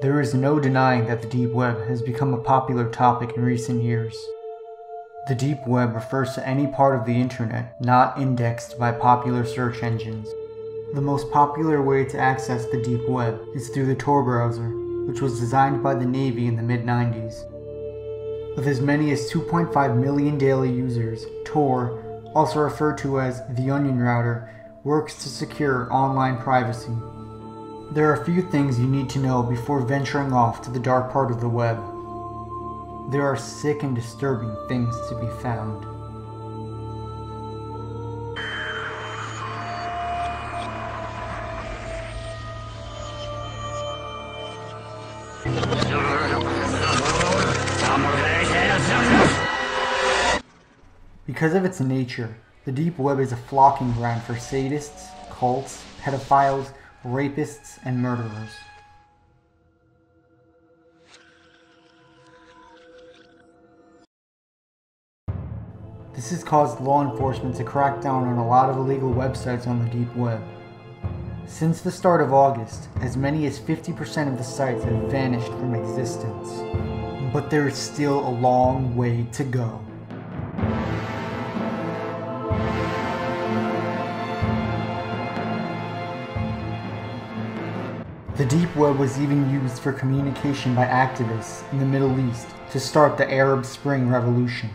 There is no denying that the deep web has become a popular topic in recent years. The deep web refers to any part of the internet not indexed by popular search engines. The most popular way to access the deep web is through the Tor browser, which was designed by the Navy in the mid-90s. With as many as 2.5 million daily users, Tor, also referred to as the Onion Router, works to secure online privacy. There are a few things you need to know before venturing off to the dark part of the web. There are sick and disturbing things to be found. Because of its nature, the deep web is a flocking ground for sadists, cults, pedophiles, rapists, and murderers. This has caused law enforcement to crack down on a lot of illegal websites on the deep web. Since the start of August, as many as 50% of the sites have vanished from existence. But there is still a long way to go. The deep web was even used for communication by activists in the Middle East to start the Arab Spring Revolution.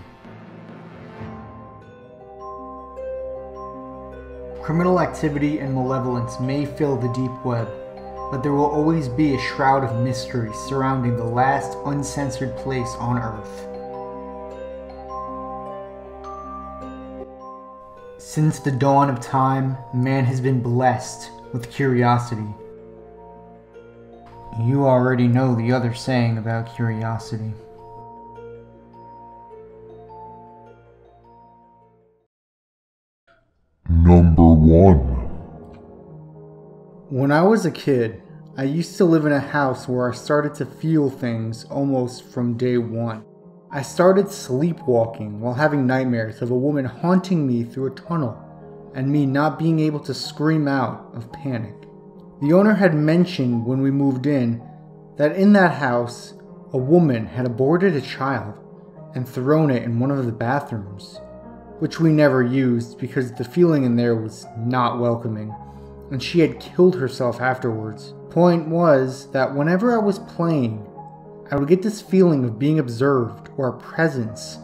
Criminal activity and malevolence may fill the deep web, but there will always be a shroud of mystery surrounding the last uncensored place on Earth. Since the dawn of time, man has been blessed with curiosity. You already know the other saying about curiosity. Number 1. When I was a kid, I used to live in a house where I started to feel things almost from day 1. I started sleepwalking while having nightmares of a woman haunting me through a tunnel and me not being able to scream out of panic. The owner had mentioned when we moved in that in that house, a woman had aborted a child and thrown it in one of the bathrooms, which we never used because the feeling in there was not welcoming, and she had killed herself afterwards. Point was that whenever I was playing, I would get this feeling of being observed or a presence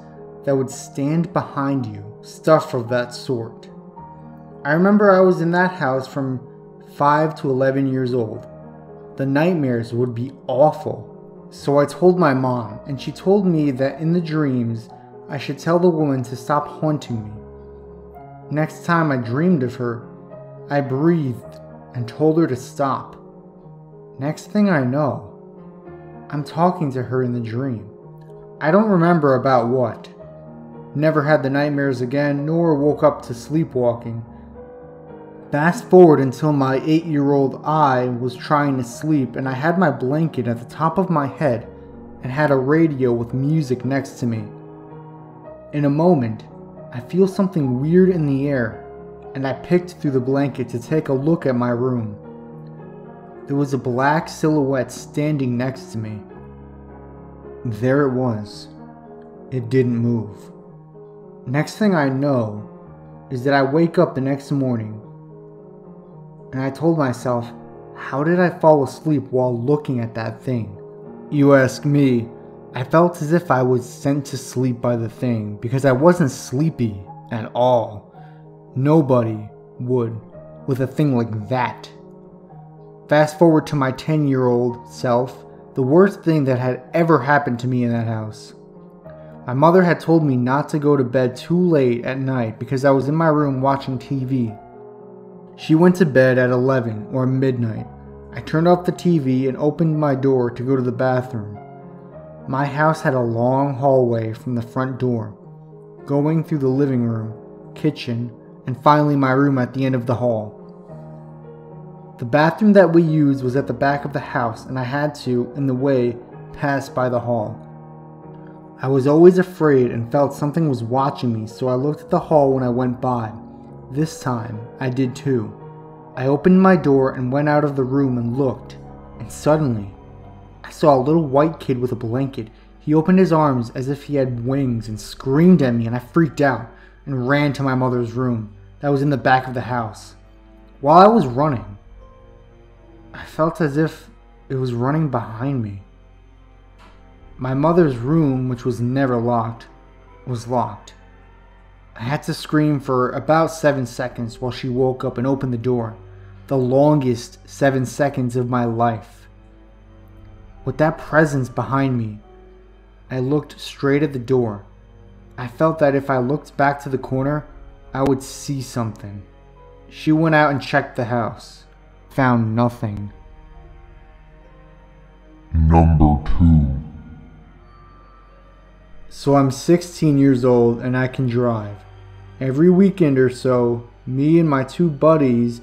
that would stand behind you, stuff of that sort. I remember I was in that house from 5 to 11 years old. The nightmares would be awful. So I told my mom, and she told me that in the dreams, I should tell the woman to stop haunting me. Next time I dreamed of her, I breathed and told her to stop. Next thing I know, I'm talking to her in the dream. I don't remember about what. Never had the nightmares again, nor woke up to sleepwalking. Fast forward until my 8-year-old I was trying to sleep, and I had my blanket at the top of my head and had a radio with music next to me. In a moment, I feel something weird in the air, and I picked through the blanket to take a look at my room. There was a black silhouette standing next to me. There it was. It didn't move. Next thing I know is that I wake up the next morning, and I told myself, how did I fall asleep while looking at that thing? You ask me, I felt as if I was sent to sleep by the thing because I wasn't sleepy at all. Nobody would with a thing like that. Fast forward to my 10-year-old self, the worst thing that had ever happened to me in that house. My mother had told me not to go to bed too late at night because I was in my room watching TV. She went to bed at 11 or midnight. I turned off the TV and opened my door to go to the bathroom. My house had a long hallway from the front door, going through the living room, kitchen, and finally my room at the end of the hall. The bathroom that we used was at the back of the house, and I had to, in the way, pass by the hall. I was always afraid and felt something was watching me, so I looked at the hall when I went by. This time, I did too. I opened my door and went out of the room and looked, and suddenly, I saw a little white kid with a blanket. He opened his arms as if he had wings and screamed at me, and I freaked out and ran to my mother's room that was in the back of the house. While I was running, I felt as if it was running behind me. My mother's room, which was never locked, was locked. I had to scream for about 7 seconds while she woke up and opened the door. The longest 7 seconds of my life. With that presence behind me, I looked straight at the door. I felt that if I looked back to the corner, I would see something. She went out and checked the house. Found nothing. Number 2. So I'm 16 years old and I can drive. Every weekend or so, me and my 2 buddies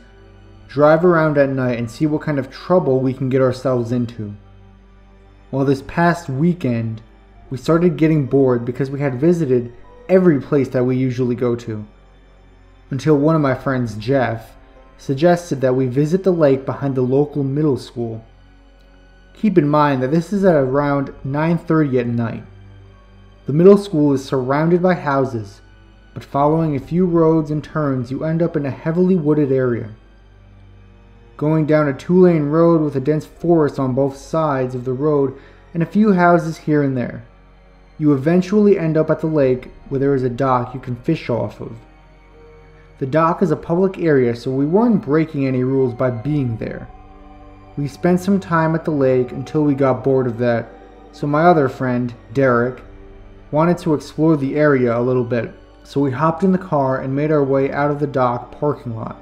drive around at night and see what kind of trouble we can get ourselves into. Well, this past weekend, we started getting bored because we had visited every place that we usually go to, until one of my friends, Jeff, suggested that we visit the lake behind the local middle school. Keep in mind that this is at around 9:30 at night. The middle school is surrounded by houses, but following a few roads and turns, you end up in a heavily wooded area. Going down a 2-lane road with a dense forest on both sides of the road and a few houses here and there. You eventually end up at the lake where there is a dock you can fish off of. The dock is a public area, so we weren't breaking any rules by being there. We spent some time at the lake until we got bored of that, so my other friend, Derek, wanted to explore the area a little bit, so we hopped in the car and made our way out of the dock parking lot.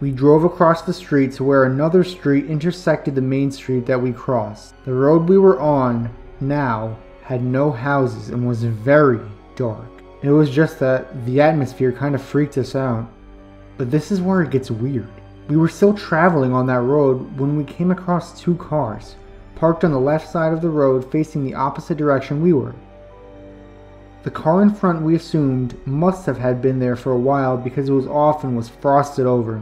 We drove across the street to where another street intersected the main street that we crossed. The road we were on now had no houses and was very dark. It was just that the atmosphere kind of freaked us out. But this is where it gets weird. We were still traveling on that road when we came across 2 cars, parked on the left side of the road facing the opposite direction we were. The car in front, we assumed, must have had been there for a while because it was off and was frosted over.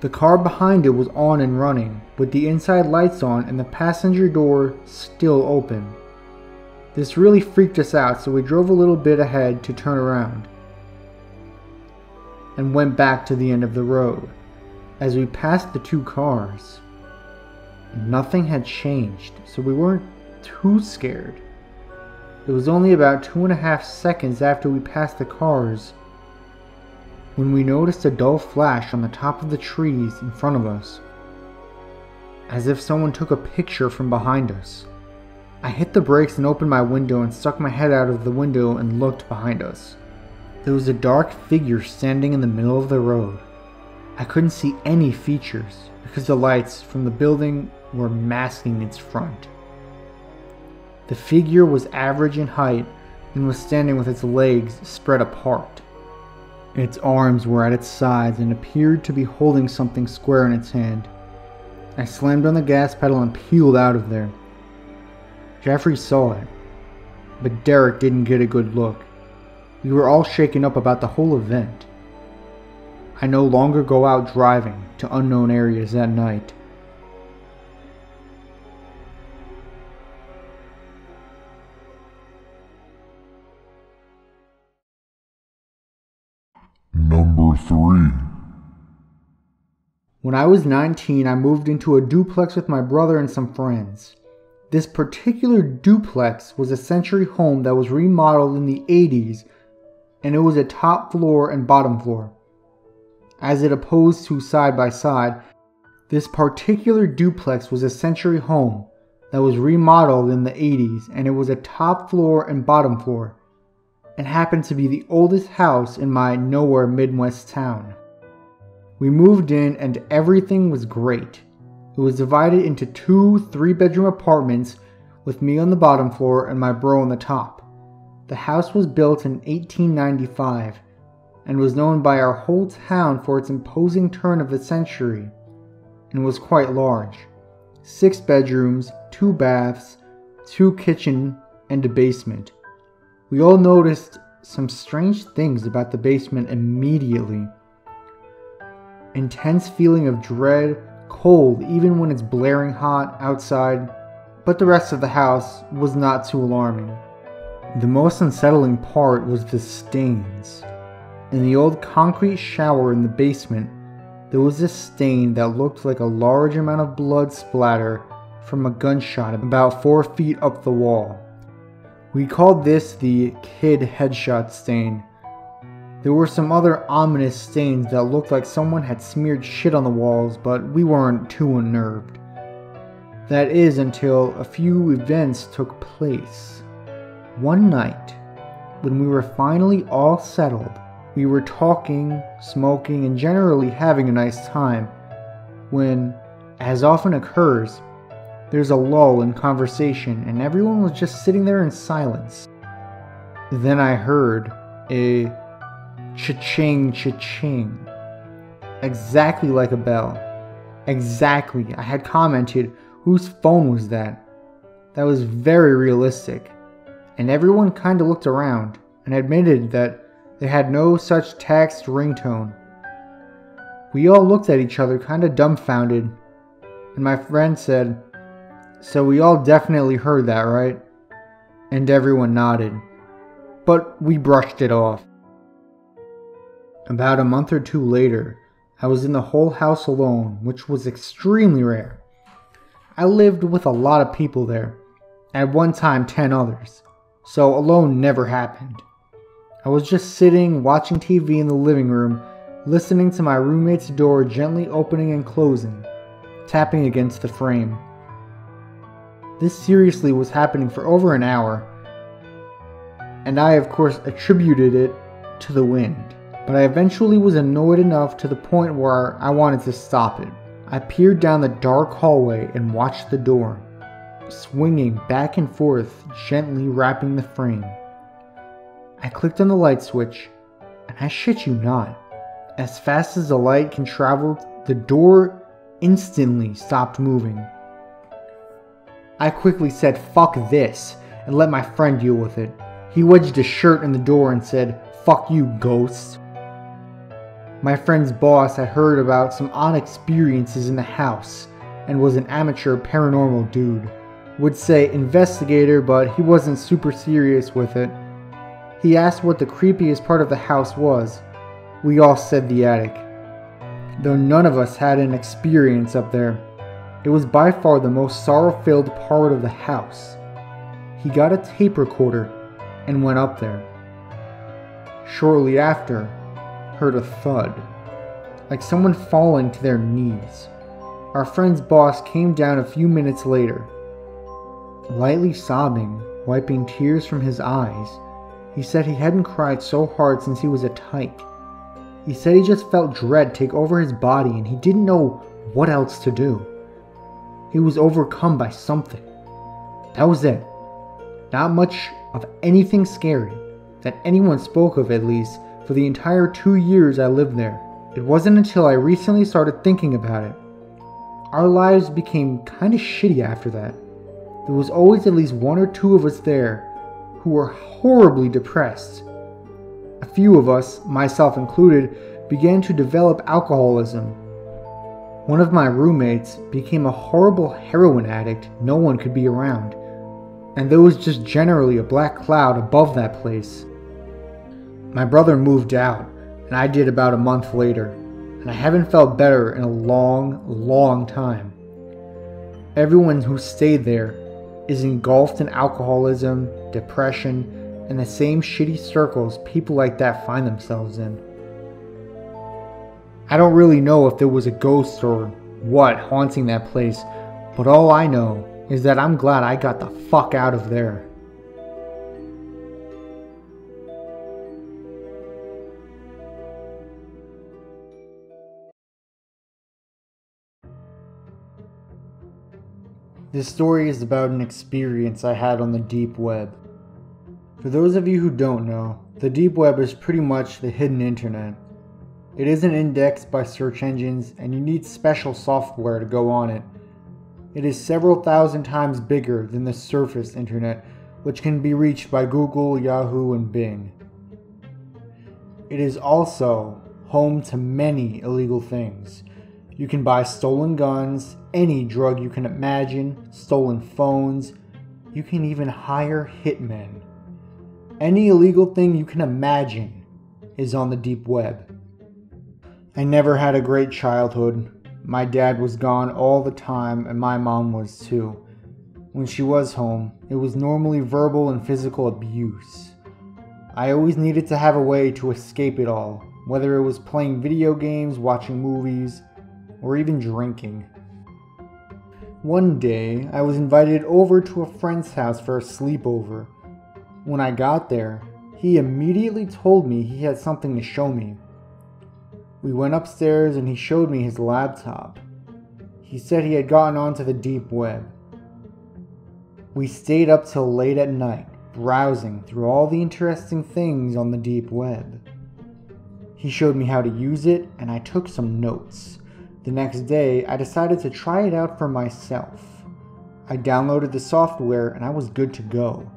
The car behind it was on and running, with the inside lights on and the passenger door still open. This really freaked us out, so we drove a little bit ahead to turn around and went back to the end of the road. As we passed the 2 cars, nothing had changed, so we weren't too scared. It was only about 2.5 seconds after we passed the cars when we noticed a dull flash on the top of the trees in front of us, as if someone took a picture from behind us. I hit the brakes and opened my window and stuck my head out of the window and looked behind us. There was a dark figure standing in the middle of the road. I couldn't see any features because the lights from the building were masking its front. The figure was average in height and was standing with its legs spread apart. Its arms were at its sides and appeared to be holding something square in its hand. I slammed on the gas pedal and peeled out of there. Jeffrey saw it, but Derek didn't get a good look. We were all shaken up about the whole event. I no longer go out driving to unknown areas at night. Number 3. When I was 19, I moved into a duplex with my brother and some friends. This particular duplex was a century home that was remodeled in the 80s, and it was a top floor and bottom floor. As it opposed to side by side, this particular duplex was a century home that was remodeled in the 80s, and it was a top floor and bottom floor. And happened to be the oldest house in my nowhere Midwest town. We moved in and everything was great. It was divided into 2 3-bedroom apartments with me on the bottom floor and my bro on the top. The house was built in 1895 and was known by our whole town for its imposing turn of the century and was quite large. 6 bedrooms, 2 baths, 2 kitchen, and a basement. We all noticed some strange things about the basement immediately. Intense feeling of dread, cold even when it's blaring hot outside, but the rest of the house was not too alarming. The most unsettling part was the stains. In the old concrete shower in the basement, there was a stain that looked like a large amount of blood splatter from a gunshot about 4 feet up the wall. We called this the kid headshot stain. There were some other ominous stains that looked like someone had smeared shit on the walls, but we weren't too unnerved. That is until a few events took place. One night, when we were finally all settled, we were talking, smoking, and generally having a nice time, when, as often occurs, there's a lull in conversation and everyone was just sitting there in silence. Then I heard a cha-ching, cha-ching. Exactly like a bell. Exactly. I had commented, whose phone was that? That was very realistic. And everyone kind of looked around and admitted that they had no such text ringtone. We all looked at each other kind of dumbfounded, and my friend said, "So we all definitely heard that, right?" And everyone nodded, but we brushed it off. About a month or two later, I was in the whole house alone, which was extremely rare. I lived with a lot of people there, at one time 10 others, so alone never happened. I was just sitting, watching TV in the living room, listening to my roommate's door gently opening and closing, tapping against the frame. This seriously was happening for over an hour, and I of course attributed it to the wind. But I eventually was annoyed enough to the point where I wanted to stop it. I peered down the dark hallway and watched the door, swinging back and forth, gently wrapping the frame. I clicked on the light switch, and I shit you not, as fast as the light can travel, the door instantly stopped moving. I quickly said, "Fuck this," and let my friend deal with it. He wedged a shirt in the door and said, "Fuck you, ghost." My friend's boss had heard about some odd experiences in the house and was an amateur paranormal dude. Would say investigator, but he wasn't super serious with it. He asked what the creepiest part of the house was. We all said the attic. Though none of us had an experience up there, it was by far the most sorrow-filled part of the house. He got a tape recorder and went up there. Shortly after, heard a thud, like someone falling to their knees. Our friend's boss came down a few minutes later. Lightly sobbing, wiping tears from his eyes, he said he hadn't cried so hard since he was a tyke. He said he just felt dread take over his body and he didn't know what else to do. He was overcome by something. That was it. Not much of anything scary that anyone spoke of, at least, for the entire 2 years I lived there. It wasn't until I recently started thinking about it. Our lives became kinda shitty after that. There was always at least one or two of us there who were horribly depressed. A few of us, myself included, began to develop alcoholism. One of my roommates became a horrible heroin addict no one could be around, and there was just generally a black cloud above that place. My brother moved out, and I did about a month later, and I haven't felt better in a long, long time. Everyone who stayed there is engulfed in alcoholism, depression, and the same shitty circles people like that find themselves in. I don't really know if there was a ghost or what haunting that place, but all I know is that I'm glad I got the fuck out of there. This story is about an experience I had on the deep web. For those of you who don't know, the deep web is pretty much the hidden internet. It isn't indexed by search engines, and you need special software to go on it. It is several thousand times bigger than the surface internet, which can be reached by Google, Yahoo, and Bing. It is also home to many illegal things. You can buy stolen guns, any drug you can imagine, stolen phones. You can even hire hitmen. Any illegal thing you can imagine is on the deep web. I never had a great childhood. My dad was gone all the time and my mom was too. When she was home, it was normally verbal and physical abuse. I always needed to have a way to escape it all, whether it was playing video games, watching movies, or even drinking. One day, I was invited over to a friend's house for a sleepover. When I got there, he immediately told me he had something to show me. We went upstairs and he showed me his laptop. He said he had gotten onto the deep web. We stayed up till late at night, browsing through all the interesting things on the deep web. He showed me how to use it and I took some notes. The next day, I decided to try it out for myself. I downloaded the software and I was good to go.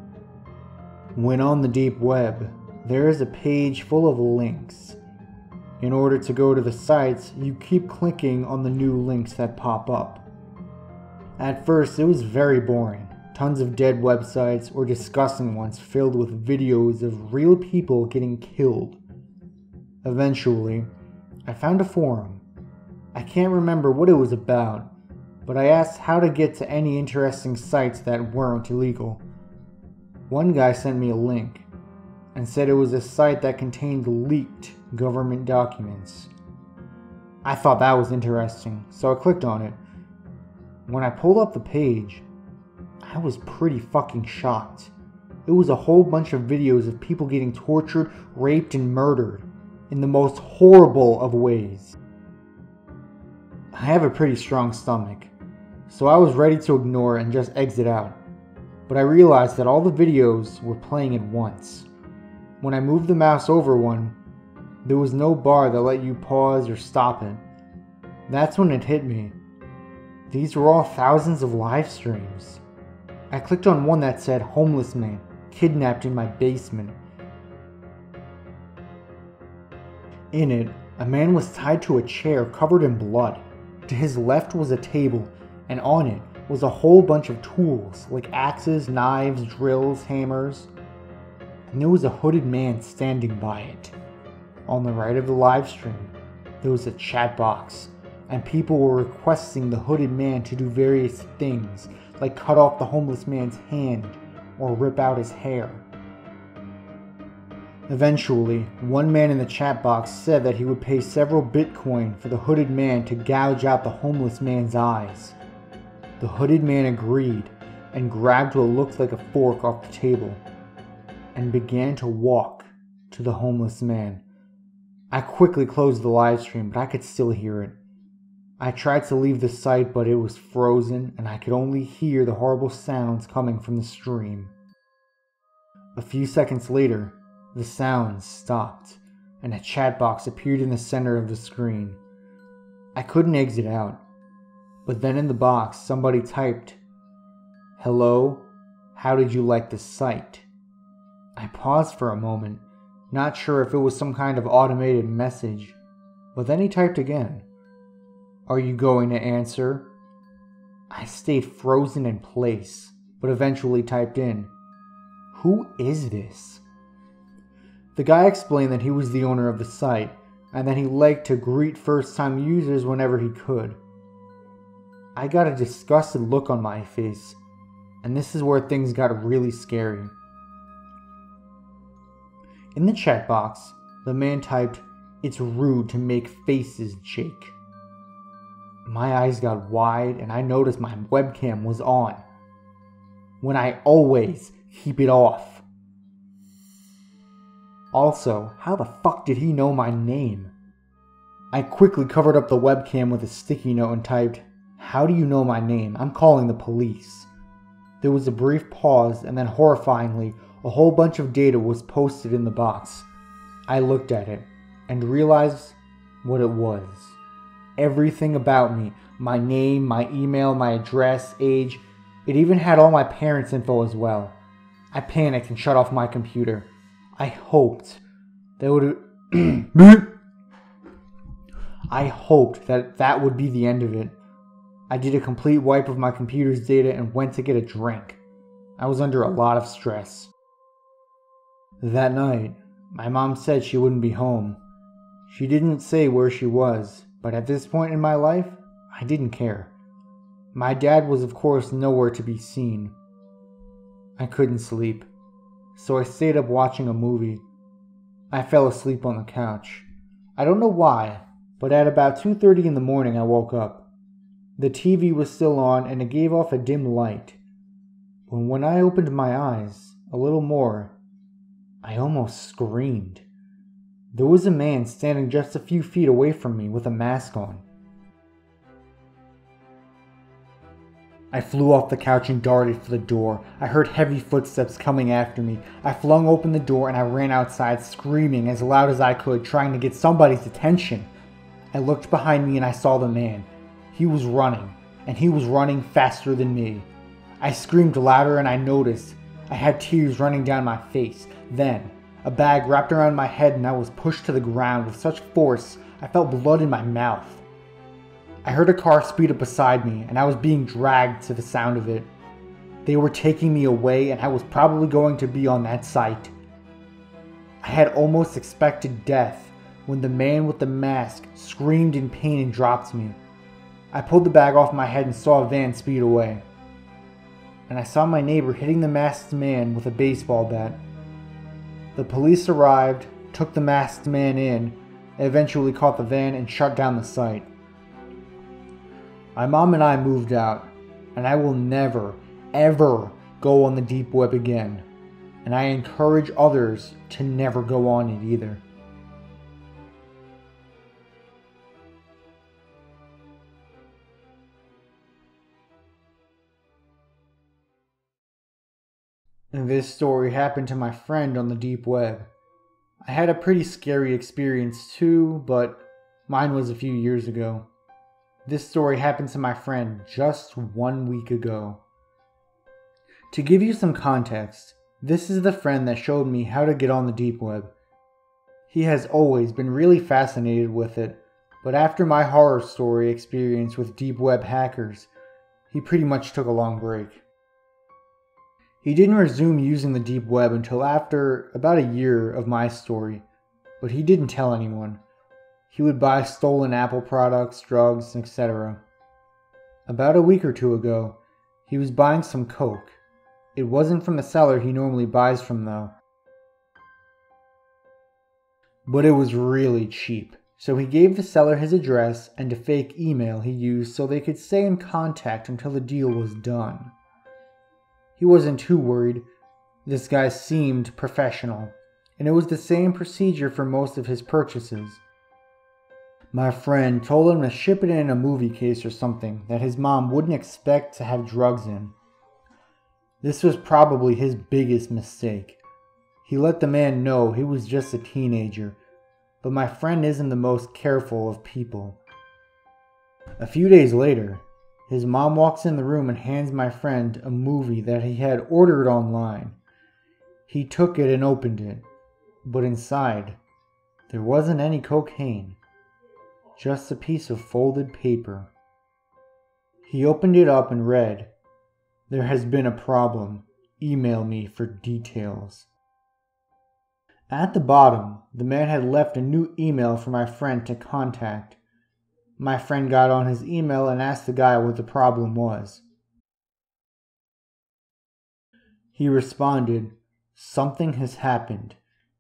When on the deep web, there is a page full of links. In order to go to the sites, you keep clicking on the new links that pop up. At first, it was very boring. Tons of dead websites or disgusting ones filled with videos of real people getting killed. Eventually, I found a forum. I can't remember what it was about, but I asked how to get to any interesting sites that weren't illegal. One guy sent me a link and said it was a site that contained leaked government documents. I thought that was interesting, so I clicked on it. When I pulled up the page, I was pretty fucking shocked. It was a whole bunch of videos of people getting tortured, raped, and murdered in the most horrible of ways. I have a pretty strong stomach, so I was ready to ignore and just exit out. But I realized that all the videos were playing at once. When I moved the mouse over one, there was no bar that let you pause or stop it. That's when it hit me. These were all thousands of live streams. I clicked on one that said, "Homeless man, kidnapped in my basement." In it, a man was tied to a chair covered in blood. To his left was a table, and on it was a whole bunch of tools like axes, knives, drills, hammers, and there was a hooded man standing by it. On the right of the live stream, there was a chat box, and people were requesting the hooded man to do various things, like cut off the homeless man's hand or rip out his hair. Eventually, one man in the chat box said that he would pay several Bitcoin for the hooded man to gouge out the homeless man's eyes. The hooded man agreed and grabbed what looked like a fork off the table and began to walk to the homeless man. I quickly closed the live stream, but I could still hear it. I tried to leave the site, but it was frozen and I could only hear the horrible sounds coming from the stream. A few seconds later, the sounds stopped and a chat box appeared in the center of the screen. I couldn't exit out, but then in the box somebody typed, "Hello, how did you like the site?" I paused for a moment, not sure if it was some kind of automated message, but then he typed again, "Are you going to answer?" I stayed frozen in place, but eventually typed in, "Who is this?" The guy explained that he was the owner of the site, and that he liked to greet first-time users whenever he could. I got a disgusted look on my face, and this is where things got really scary. In the chat box, the man typed, "It's rude to make faces, Jake." My eyes got wide, and I noticed my webcam was on, when I always keep it off. Also, how the fuck did he know my name? I quickly covered up the webcam with a sticky note and typed, "How do you know my name? I'm calling the police." There was a brief pause and then horrifyingly, a whole bunch of data was posted in the box. I looked at it and realized what it was. Everything about me, my name, my email, my address, age, it even had all my parents' info as well. I panicked and shut off my computer. I hoped that that would be the end of it. I did a complete wipe of my computer's data and went to get a drink. I was under a lot of stress. That night, my mom said she wouldn't be home. She didn't say where she was, but at this point in my life, I didn't care. My dad was, of course, nowhere to be seen. I couldn't sleep, so I stayed up watching a movie. I fell asleep on the couch. I don't know why, but at about 2:30 in the morning I woke up. The TV was still on and it gave off a dim light. But when I opened my eyes a little more, I almost screamed. There was a man standing just a few feet away from me with a mask on. I flew off the couch and darted for the door. I heard heavy footsteps coming after me. I flung open the door and I ran outside screaming as loud as I could, trying to get somebody's attention. I looked behind me and I saw the man. He was running, and he was running faster than me. I screamed louder and I noticed. I had tears running down my face. Then, a bag wrapped around my head and I was pushed to the ground with such force, I felt blood in my mouth. I heard a car speed up beside me, and I was being dragged to the sound of it. They were taking me away, and I was probably going to be on that site. I had almost expected death when the man with the mask screamed in pain and dropped me. I pulled the bag off my head and saw a van speed away. And I saw my neighbor hitting the masked man with a baseball bat. The police arrived, took the masked man in, eventually caught the van and shut down the site. My mom and I moved out, and I will never, ever go on the deep web again, and I encourage others to never go on it either. And this story happened to my friend on the deep web. I had a pretty scary experience too, but mine was a few years ago. This story happened to my friend just 1 week ago. To give you some context, this is the friend that showed me how to get on the deep web. He has always been really fascinated with it, but after my horror story experience with deep web hackers, he pretty much took a long break. He didn't resume using the deep web until after about a year of my story, but he didn't tell anyone. He would buy stolen Apple products, drugs, etc. About a week or two ago, he was buying some coke. It wasn't from the seller he normally buys from though. But it was really cheap, so he gave the seller his address and a fake email he used so they could stay in contact until the deal was done. He wasn't too worried. This guy seemed professional, and it was the same procedure for most of his purchases. My friend told him to ship it in a movie case or something that his mom wouldn't expect to have drugs in. This was probably his biggest mistake. He let the man know he was just a teenager, but my friend isn't the most careful of people. A few days later, his mom walks in the room and hands my friend a movie that he had ordered online. He took it and opened it, but inside, there wasn't any cocaine. Just a piece of folded paper. He opened it up and read, "There has been a problem. Email me for details." At the bottom, the man had left a new email for my friend to contact. My friend got on his email and asked the guy what the problem was. He responded, "Something has happened.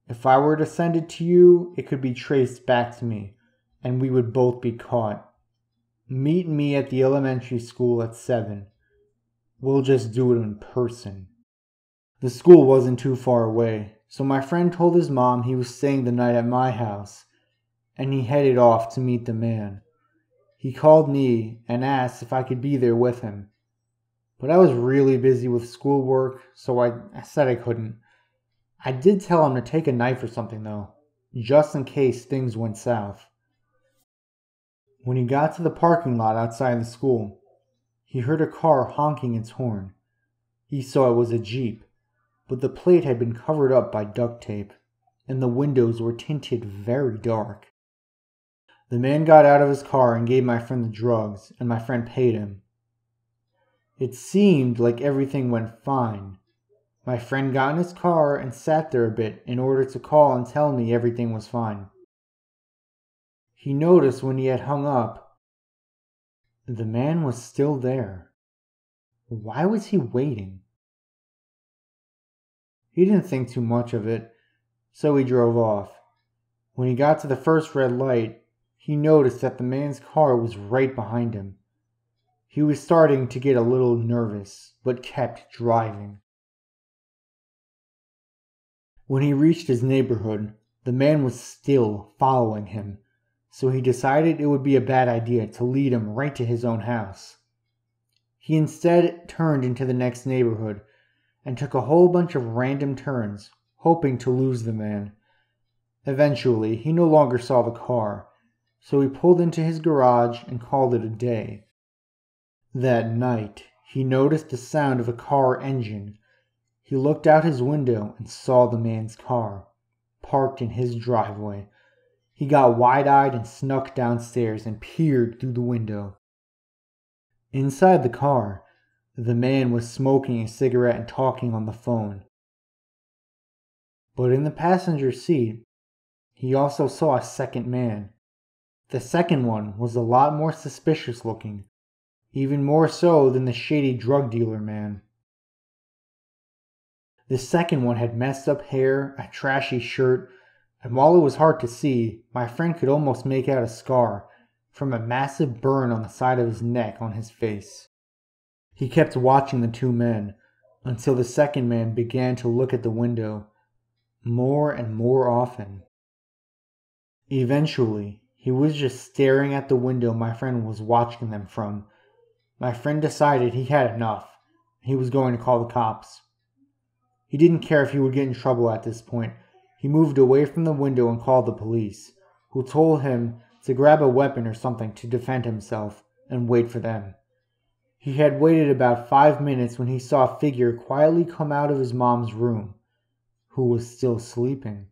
If I were to send it to you, it could be traced back to me, and we would both be caught. Meet me at the elementary school at 7. We'll just do it in person." The school wasn't too far away, so my friend told his mom he was staying the night at my house, and he headed off to meet the man. He called me and asked if I could be there with him, but I was really busy with schoolwork, so I said I couldn't. I did tell him to take a knife or something though, just in case things went south. When he got to the parking lot outside the school, he heard a car honking its horn. He saw it was a Jeep, but the plate had been covered up by duct tape, and the windows were tinted very dark. The man got out of his car and gave my friend the drugs, and my friend paid him. It seemed like everything went fine. My friend got in his car and sat there a bit in order to call and tell me everything was fine. He noticed when he had hung up, the man was still there. Why was he waiting? He didn't think too much of it, so he drove off. When he got to the first red light, he noticed that the man's car was right behind him. He was starting to get a little nervous, but kept driving. When he reached his neighborhood, the man was still following him, so he decided it would be a bad idea to lead him right to his own house. He instead turned into the next neighborhood and took a whole bunch of random turns, hoping to lose the man. Eventually, he no longer saw the car, so he pulled into his garage and called it a day. That night, he noticed the sound of a car engine. He looked out his window and saw the man's car, parked in his driveway. He got wide-eyed and snuck downstairs and peered through the window. Inside the car, the man was smoking a cigarette and talking on the phone. But in the passenger seat, he also saw a second man. The second one was a lot more suspicious looking, even more so than the shady drug dealer man. The second one had messed up hair, a trashy shirt, and while it was hard to see, my friend could almost make out a scar from a massive burn on the side of his neck on his face. He kept watching the two men until the second man began to look at the window more and more often. Eventually, he was just staring at the window my friend was watching them from. My friend decided he had enough, and he was going to call the cops. He didn't care if he would get in trouble at this point. He moved away from the window and called the police, who told him to grab a weapon or something to defend himself and wait for them. He had waited about 5 minutes when he saw a figure quietly come out of his mom's room, who was still sleeping.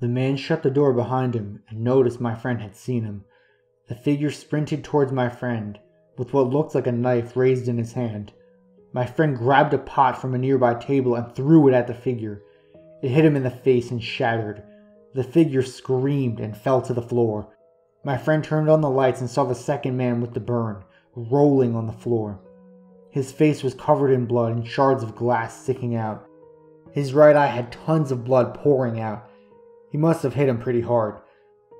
The man shut the door behind him and noticed my friend had seen him. The figure sprinted towards my friend with what looked like a knife raised in his hand. My friend grabbed a pot from a nearby table and threw it at the figure. It hit him in the face and shattered. The figure screamed and fell to the floor. My friend turned on the lights and saw the second man with the burn, rolling on the floor. His face was covered in blood and shards of glass sticking out. His right eye had tons of blood pouring out. He must have hit him pretty hard.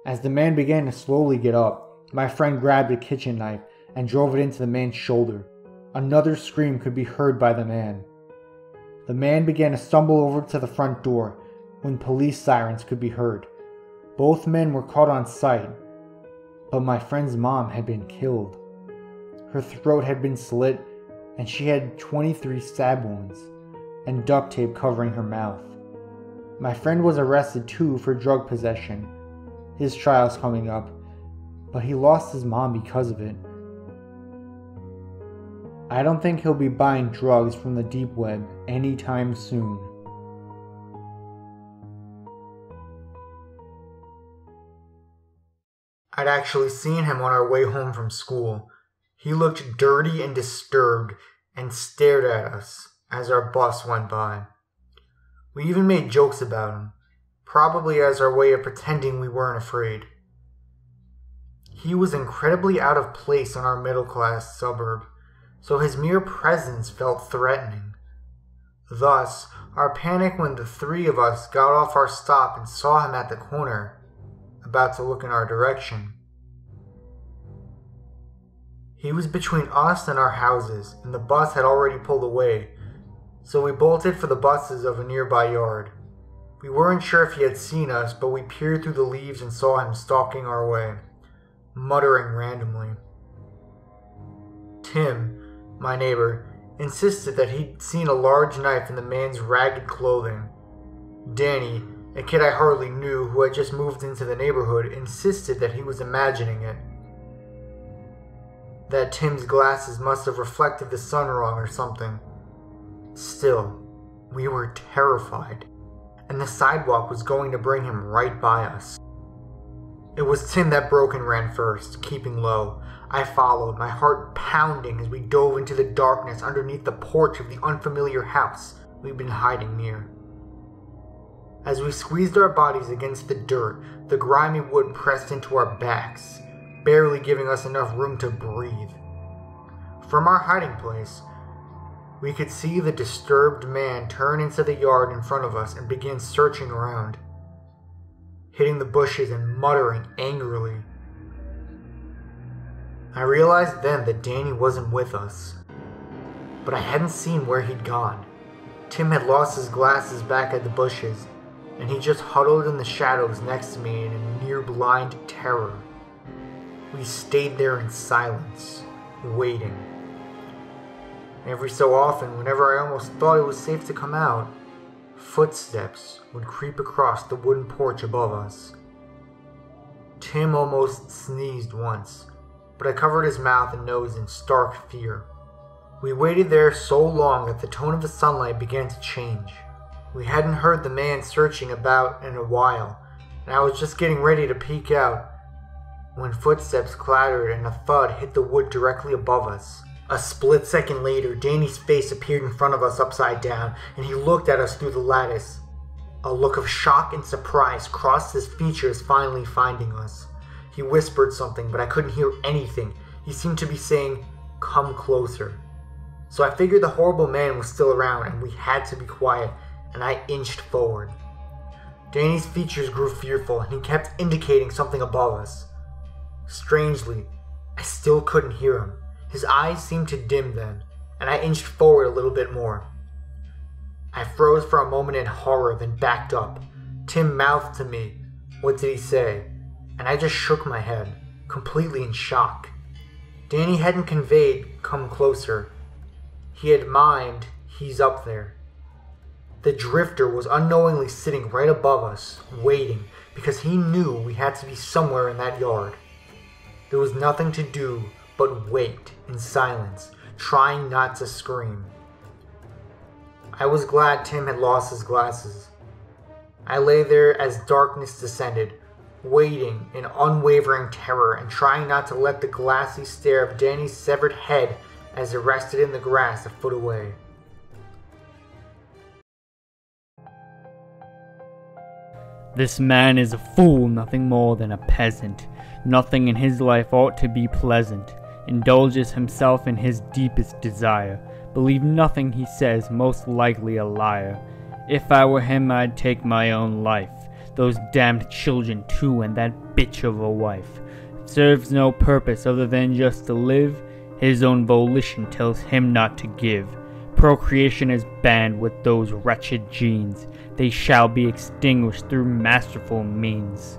As the man began to slowly get up, my friend grabbed a kitchen knife and drove it into the man's shoulder. Another scream could be heard by the man. The man began to stumble over to the front door when police sirens could be heard. Both men were caught on sight, but my friend's mom had been killed. Her throat had been slit, and she had 23 stab wounds and duct tape covering her mouth. My friend was arrested too for drug possession. His trial's coming up, but he lost his mom because of it. I don't think he'll be buying drugs from the deep web anytime soon. I'd actually seen him on our way home from school. He looked dirty and disturbed and stared at us as our bus went by. We even made jokes about him, probably as our way of pretending we weren't afraid. He was incredibly out of place in our middle-class suburb, so his mere presence felt threatening. Thus, our panic when the three of us got off our stop and saw him at the corner, about to look in our direction. He was between us and our houses, and the bus had already pulled away, so we bolted for the buses of a nearby yard. We weren't sure if he had seen us, but we peered through the leaves and saw him stalking our way, muttering randomly. Tim, my neighbor, insisted that he'd seen a large knife in the man's ragged clothing. Danny, a kid I hardly knew who had just moved into the neighborhood, insisted that he was imagining it. That Tim's glasses must have reflected the sun wrong or something. Still, we were terrified, and the sidewalk was going to bring him right by us. It was Tim that broke and ran first, keeping low. I followed, my heart pounding as we dove into the darkness underneath the porch of the unfamiliar house we'd been hiding near. As we squeezed our bodies against the dirt, the grimy wood pressed into our backs, barely giving us enough room to breathe. From our hiding place, we could see the disturbed man turn into the yard in front of us and begin searching around, hitting the bushes and muttering angrily. I realized then that Danny wasn't with us, but I hadn't seen where he'd gone. Tim had lost his glasses back at the bushes, and he just huddled in the shadows next to me in a near-blind terror. We stayed there in silence, waiting. Every so often, whenever I almost thought it was safe to come out, footsteps would creep across the wooden porch above us. Tim almost sneezed once, but I covered his mouth and nose in stark fear. We waited there so long that the tone of the sunlight began to change. We hadn't heard the man searching about in a while, and I was just getting ready to peek out when footsteps clattered and a thud hit the wood directly above us. A split second later, Danny's face appeared in front of us upside down, and he looked at us through the lattice. A look of shock and surprise crossed his features, finally finding us. He whispered something, but I couldn't hear anything. He seemed to be saying, "Come closer." So I figured the horrible man was still around, and we had to be quiet, and I inched forward. Danny's features grew fearful, and he kept indicating something above us. Strangely, I still couldn't hear him. His eyes seemed to dim then, and I inched forward a little bit more. I froze for a moment in horror, then backed up. Tim mouthed to me, "What did he say?" And I just shook my head, completely in shock. Danny hadn't conveyed, "Come closer." He had mimed, "He's up there." The drifter was unknowingly sitting right above us, waiting, because he knew we had to be somewhere in that yard. There was nothing to do but wait in silence, trying not to scream. I was glad Tim had lost his glasses. I lay there as darkness descended, waiting in unwavering terror and trying not to let the glassy stare of Danny's severed head as it rested in the grass a foot away. "This man is a fool, nothing more than a peasant. Nothing in his life ought to be pleasant. Indulges himself in his deepest desire. Believe nothing he says, most likely a liar. If I were him, I'd take my own life. Those damned children too, and that bitch of a wife. Serves no purpose other than just to live. His own volition tells him not to give. Procreation is banned with those wretched genes. They shall be extinguished through masterful means."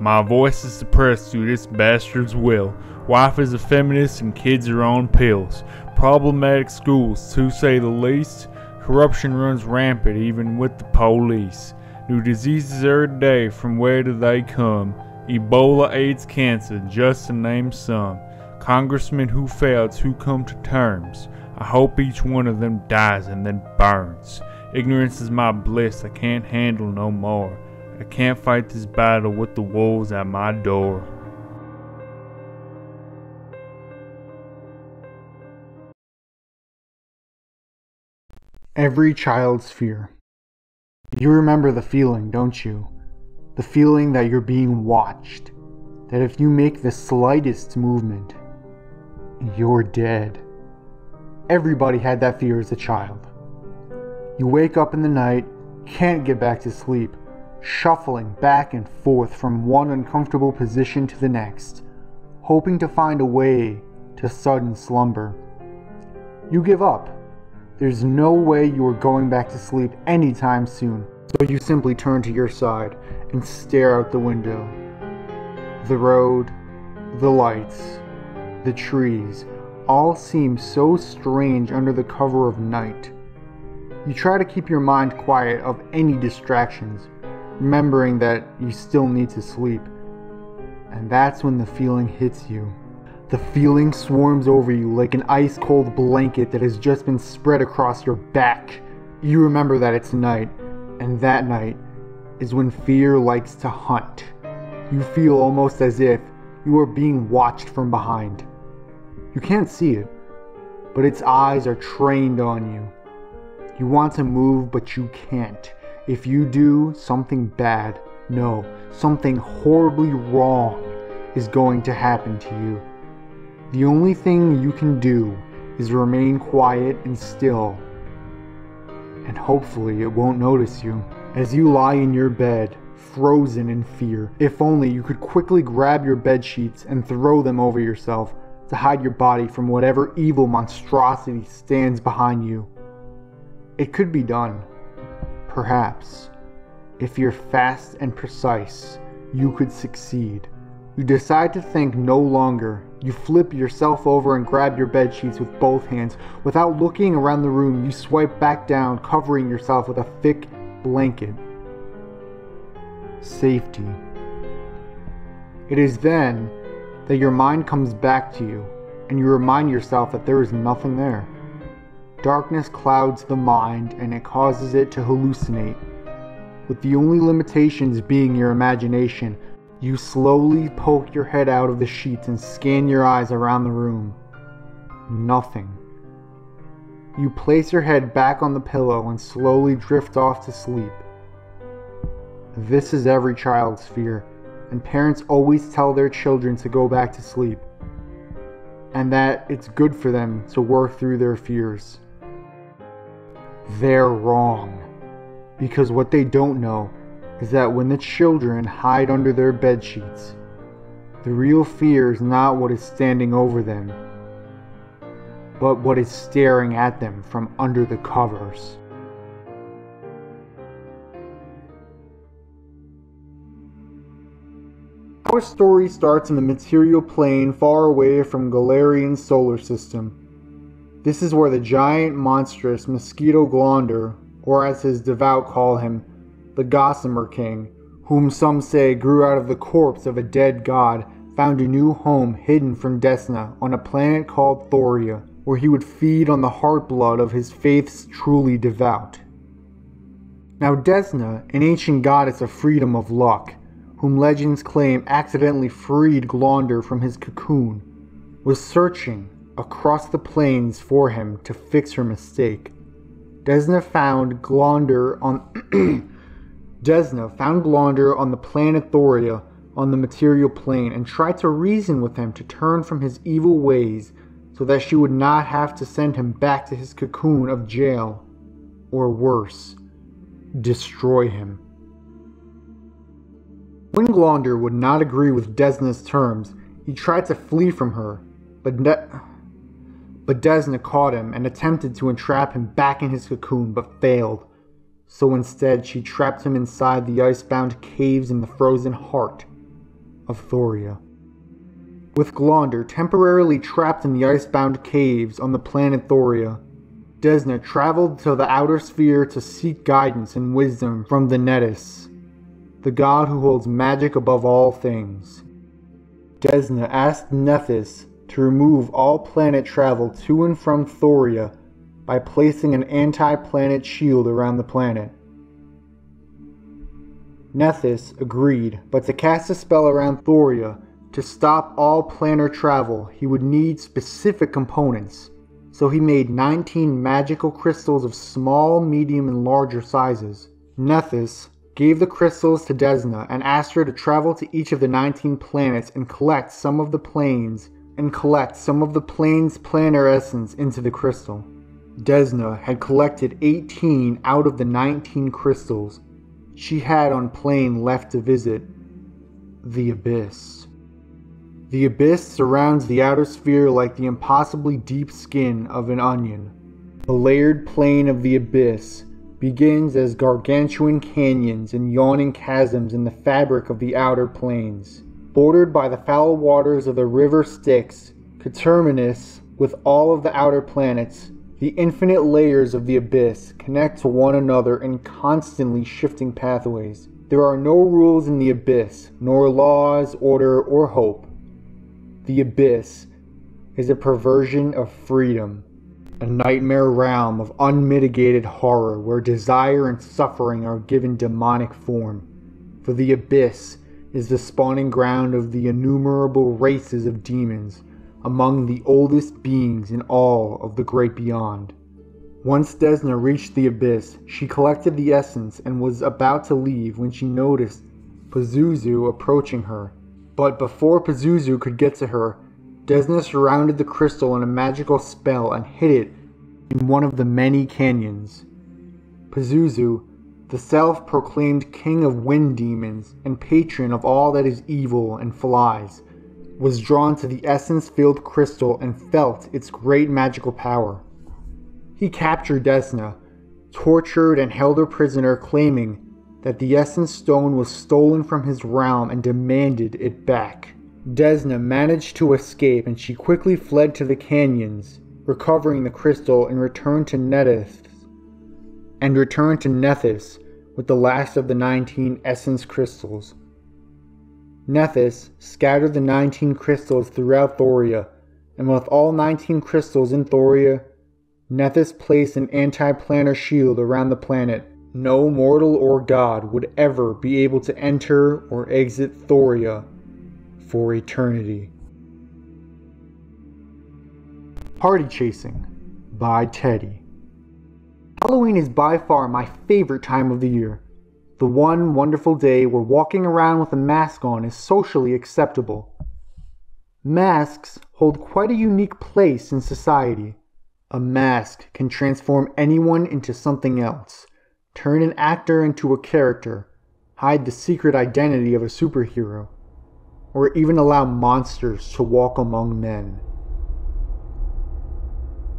"My voice is suppressed through this bastard's will. Wife is a feminist and kids are on pills. Problematic schools, to say the least. Corruption runs rampant even with the police. New diseases every day, from where do they come? Ebola, AIDS, cancer, just to name some. Congressmen who failed to come to terms. I hope each one of them dies and then burns. Ignorance is my bliss, I can't handle no more. I can't fight this battle with the wolves at my door." Every child's fear. You remember the feeling, don't you? The feeling that you're being watched. That if you make the slightest movement, you're dead. Everybody had that fear as a child. You wake up in the night, can't get back to sleep, shuffling back and forth from one uncomfortable position to the next, hoping to find a way to sudden slumber. You give up. There's no way you are going back to sleep anytime soon, so you simply turn to your side and stare out the window. The road, the lights, the trees, all seem so strange under the cover of night. You try to keep your mind quiet of any distractions, remembering that you still need to sleep. And that's when the feeling hits you. The feeling swarms over you like an ice-cold blanket that has just been spread across your back, You remember that it's night, and that night is when fear likes to hunt. You feel almost as if you are being watched from behind. You can't see it, but its eyes are trained on you. You want to move, but you can't. If you do, something bad, no, something horribly wrong is going to happen to you. The only thing you can do is remain quiet and still, and hopefully it won't notice you. As you lie in your bed, frozen in fear, if only you could quickly grab your bed sheets and throw them over yourself to hide your body from whatever evil monstrosity stands behind you. It could be done. Perhaps, if you're fast and precise, you could succeed. You decide to think no longer. You flip yourself over and grab your bed sheets with both hands. Without looking around the room, you swipe back down, covering yourself with a thick blanket. Safety. It is then that your mind comes back to you, and you remind yourself that there is nothing there. Darkness clouds the mind, and it causes it to hallucinate, with the only limitations being your imagination. You slowly poke your head out of the sheets and scan your eyes around the room. Nothing. You place your head back on the pillow and slowly drift off to sleep. This is every child's fear, and parents always tell their children to go back to sleep, and that it's good for them to work through their fears. They're wrong, because what they don't know is that when the children hide under their bed sheets, the real fear is not what is standing over them, but what is staring at them from under the covers. Our story starts in the material plane far away from Galarian's solar system. This is where the giant monstrous Mosquito Glaunder, or as his devout call him, the Gossamer King, whom some say grew out of the corpse of a dead god, found a new home hidden from Desna on a planet called Thoria, where he would feed on the heart blood of his faith's truly devout. Now Desna, an ancient goddess of freedom of luck, whom legends claim accidentally freed Glaunder from his cocoon, was searching across the plains for him to fix her mistake. Desna found Glaunder on the planet Thoria on the material plane and tried to reason with him to turn from his evil ways so that she would not have to send him back to his cocoon of jail, or worse, destroy him. When Glaunder would not agree with Desna's terms, he tried to flee from her, but Desna caught him and attempted to entrap him back in his cocoon, but failed. So instead, she trapped him inside the ice-bound caves in the frozen heart of Thoria. With Glaunder temporarily trapped in the ice-bound caves on the planet Thoria, Desna traveled to the outer sphere to seek guidance and wisdom from the Netis, the god who holds magic above all things. Desna asked Nephthys to remove all planet travel to and from Thoria by placing an anti-planet shield around the planet. Nephthys agreed, but to cast a spell around Thoria to stop all planar travel, he would need specific components, so he made 19 magical crystals of small, medium, and larger sizes. Nephthys gave the crystals to Desna and asked her to travel to each of the 19 planets and collect some of the plane's planar essence into the crystal. Desna had collected 18 out of the 19 crystals she had on plane left to visit the Abyss. The Abyss surrounds the outer sphere like the impossibly deep skin of an onion. The layered plane of the Abyss begins as gargantuan canyons and yawning chasms in the fabric of the outer plains, bordered by the foul waters of the river Styx. Coterminous with all of the outer planets, the infinite layers of the Abyss connect to one another in constantly shifting pathways. There are no rules in the Abyss, nor laws, order, or hope. The Abyss is a perversion of freedom. a nightmare realm of unmitigated horror where desire and suffering are given demonic form. For the abyss is the spawning ground of the innumerable races of demons, among the oldest beings in all of the great beyond. Once Desna reached the abyss, she collected the essence and was about to leave when she noticed Pazuzu approaching her. But before Pazuzu could get to her, Desna surrounded the crystal in a magical spell and hid it in one of the many canyons. Pazuzu, the self-proclaimed king of wind demons and patron of all that is evil and flies, was drawn to the essence-filled crystal and felt its great magical power. He captured Desna, tortured and held her prisoner, claiming that the essence stone was stolen from his realm and demanded it back. Desna managed to escape, and she quickly fled to the canyons, recovering the crystal and returned to Nethys with the last of the 19 essence crystals. Nethys scattered the 19 crystals throughout Thoria, and with all 19 crystals in Thoria, Nethys placed an anti-planar shield around the planet. No mortal or god would ever be able to enter or exit Thoria for eternity. Party Chasing by Teddy. Halloween is by far my favorite time of the year. The one wonderful day where walking around with a mask on is socially acceptable. Masks hold quite a unique place in society. A mask can transform anyone into something else, turn an actor into a character, hide the secret identity of a superhero, or even allow monsters to walk among men.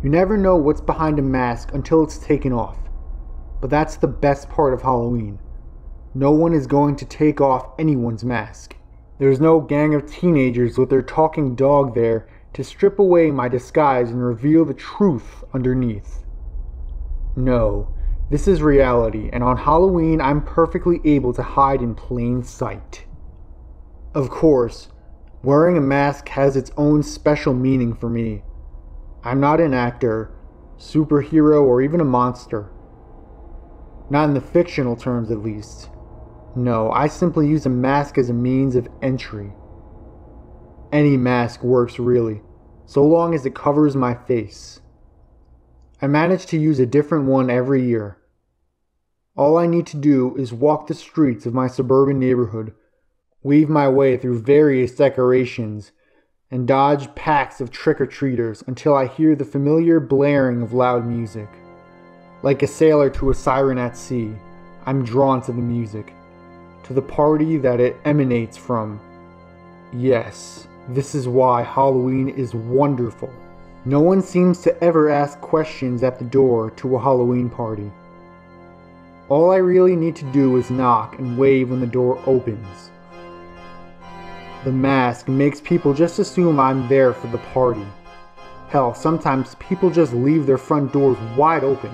You never know what's behind a mask until it's taken off, but that's the best part of Halloween. No one is going to take off anyone's mask. There's no gang of teenagers with their talking dog there to strip away my disguise and reveal the truth underneath. No, this is reality, and on Halloween I'm perfectly able to hide in plain sight. Of course, wearing a mask has its own special meaning for me. I'm not an actor, superhero, or even a monster. Not in the fictional terms, at least. No, I simply use a mask as a means of entry. Any mask works, really, so long as it covers my face. I manage to use a different one every year. All I need to do is walk the streets of my suburban neighborhood, weave my way through various decorations, and dodge packs of trick-or-treaters until I hear the familiar blaring of loud music. Like a sailor to a siren at sea, I'm drawn to the music, to the party that it emanates from. Yes, this is why Halloween is wonderful. No one seems to ever ask questions at the door to a Halloween party. All I really need to do is knock and wave when the door opens. The mask makes people just assume I'm there for the party. Hell, sometimes people just leave their front doors wide open,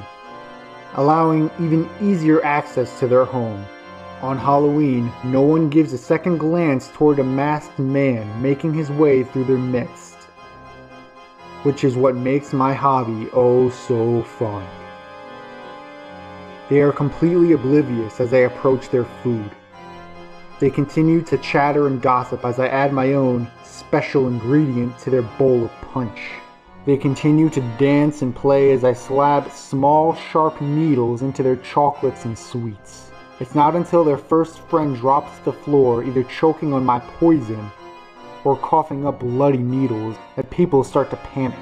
allowing even easier access to their home. On Halloween, no one gives a second glance toward a masked man making his way through their midst, which is what makes my hobby oh so fun. They are completely oblivious as I approach their food. They continue to chatter and gossip as I add my own special ingredient to their bowl of punch. They continue to dance and play as I slab small, sharp needles into their chocolates and sweets. It's not until their first friend drops to the floor, either choking on my poison or coughing up bloody needles, that people start to panic.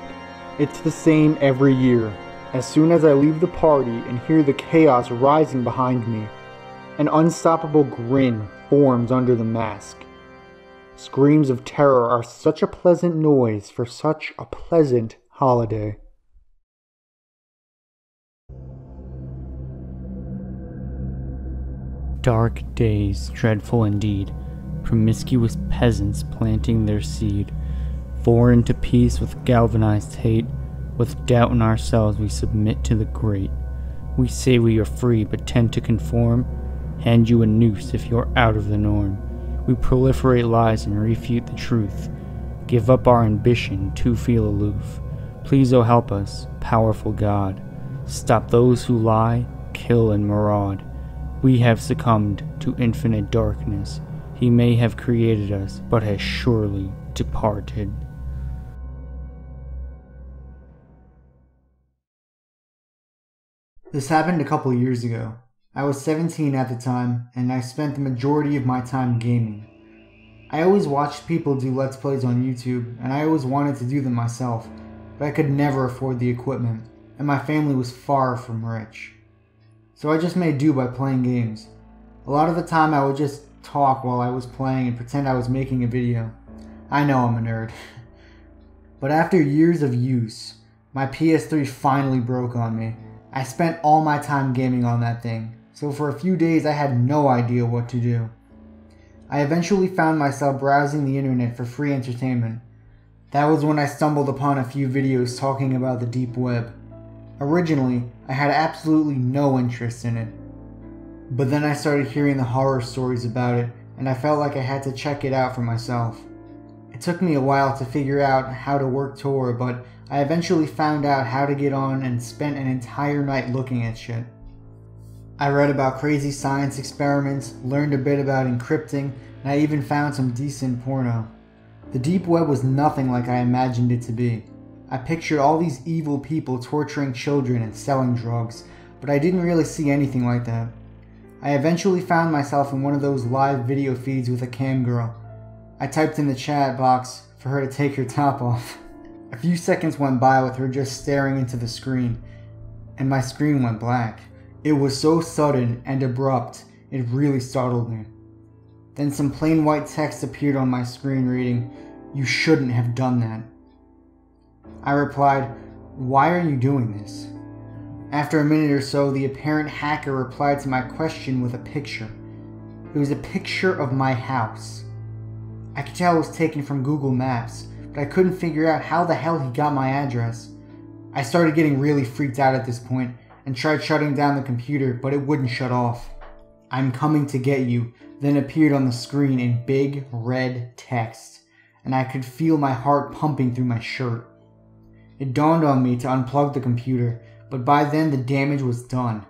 It's the same every year. As soon as I leave the party and hear the chaos rising behind me, an unstoppable grin forms under the mask. Screams of terror are such a pleasant noise for such a pleasant holiday. Dark days, dreadful indeed. Promiscuous peasants planting their seed. Foreign to peace with galvanized hate, with doubt in ourselves we submit to the great. We say we are free, but tend to conform. Hand you a noose if you're out of the norm. We proliferate lies and refute the truth. Give up our ambition to feel aloof. Please, oh, help us, powerful God. Stop those who lie, kill, and maraud. We have succumbed to infinite darkness. He may have created us, but has surely departed. This happened a couple years ago. I was 17 at the time, and I spent the majority of my time gaming. I always watched people do Let's Plays on YouTube, and I always wanted to do them myself, but I could never afford the equipment, and my family was far from rich. So I just made do by playing games. A lot of the time I would just talk while I was playing and pretend I was making a video. I know I'm a nerd. But after years of use, my PS3 finally broke on me. I spent all my time gaming on that thing, so for a few days I had no idea what to do. I eventually found myself browsing the internet for free entertainment. That was when I stumbled upon a few videos talking about the deep web. Originally, I had absolutely no interest in it. But then I started hearing the horror stories about it, and I felt like I had to check it out for myself. It took me a while to figure out how to work Tor, but I eventually found out how to get on and spent an entire night looking at shit. I read about crazy science experiments, learned a bit about encrypting, and I even found some decent porno. The deep web was nothing like I imagined it to be. I pictured all these evil people torturing children and selling drugs, but I didn't really see anything like that. I eventually found myself in one of those live video feeds with a cam girl. I typed in the chat box for her to take her top off. A few seconds went by with her just staring into the screen, and my screen went black. It was so sudden and abrupt, it really startled me. Then some plain white text appeared on my screen reading, "You shouldn't have done that." I replied, "Why are you doing this?" After a minute or so, the apparent hacker replied to my question with a picture. It was a picture of my house. I could tell it was taken from Google Maps, but I couldn't figure out how the hell he got my address. I started getting really freaked out at this point and tried shutting down the computer, but it wouldn't shut off. "I'm coming to get you," then appeared on the screen in big red text, and I could feel my heart pumping through my shirt. It dawned on me to unplug the computer, but by then the damage was done.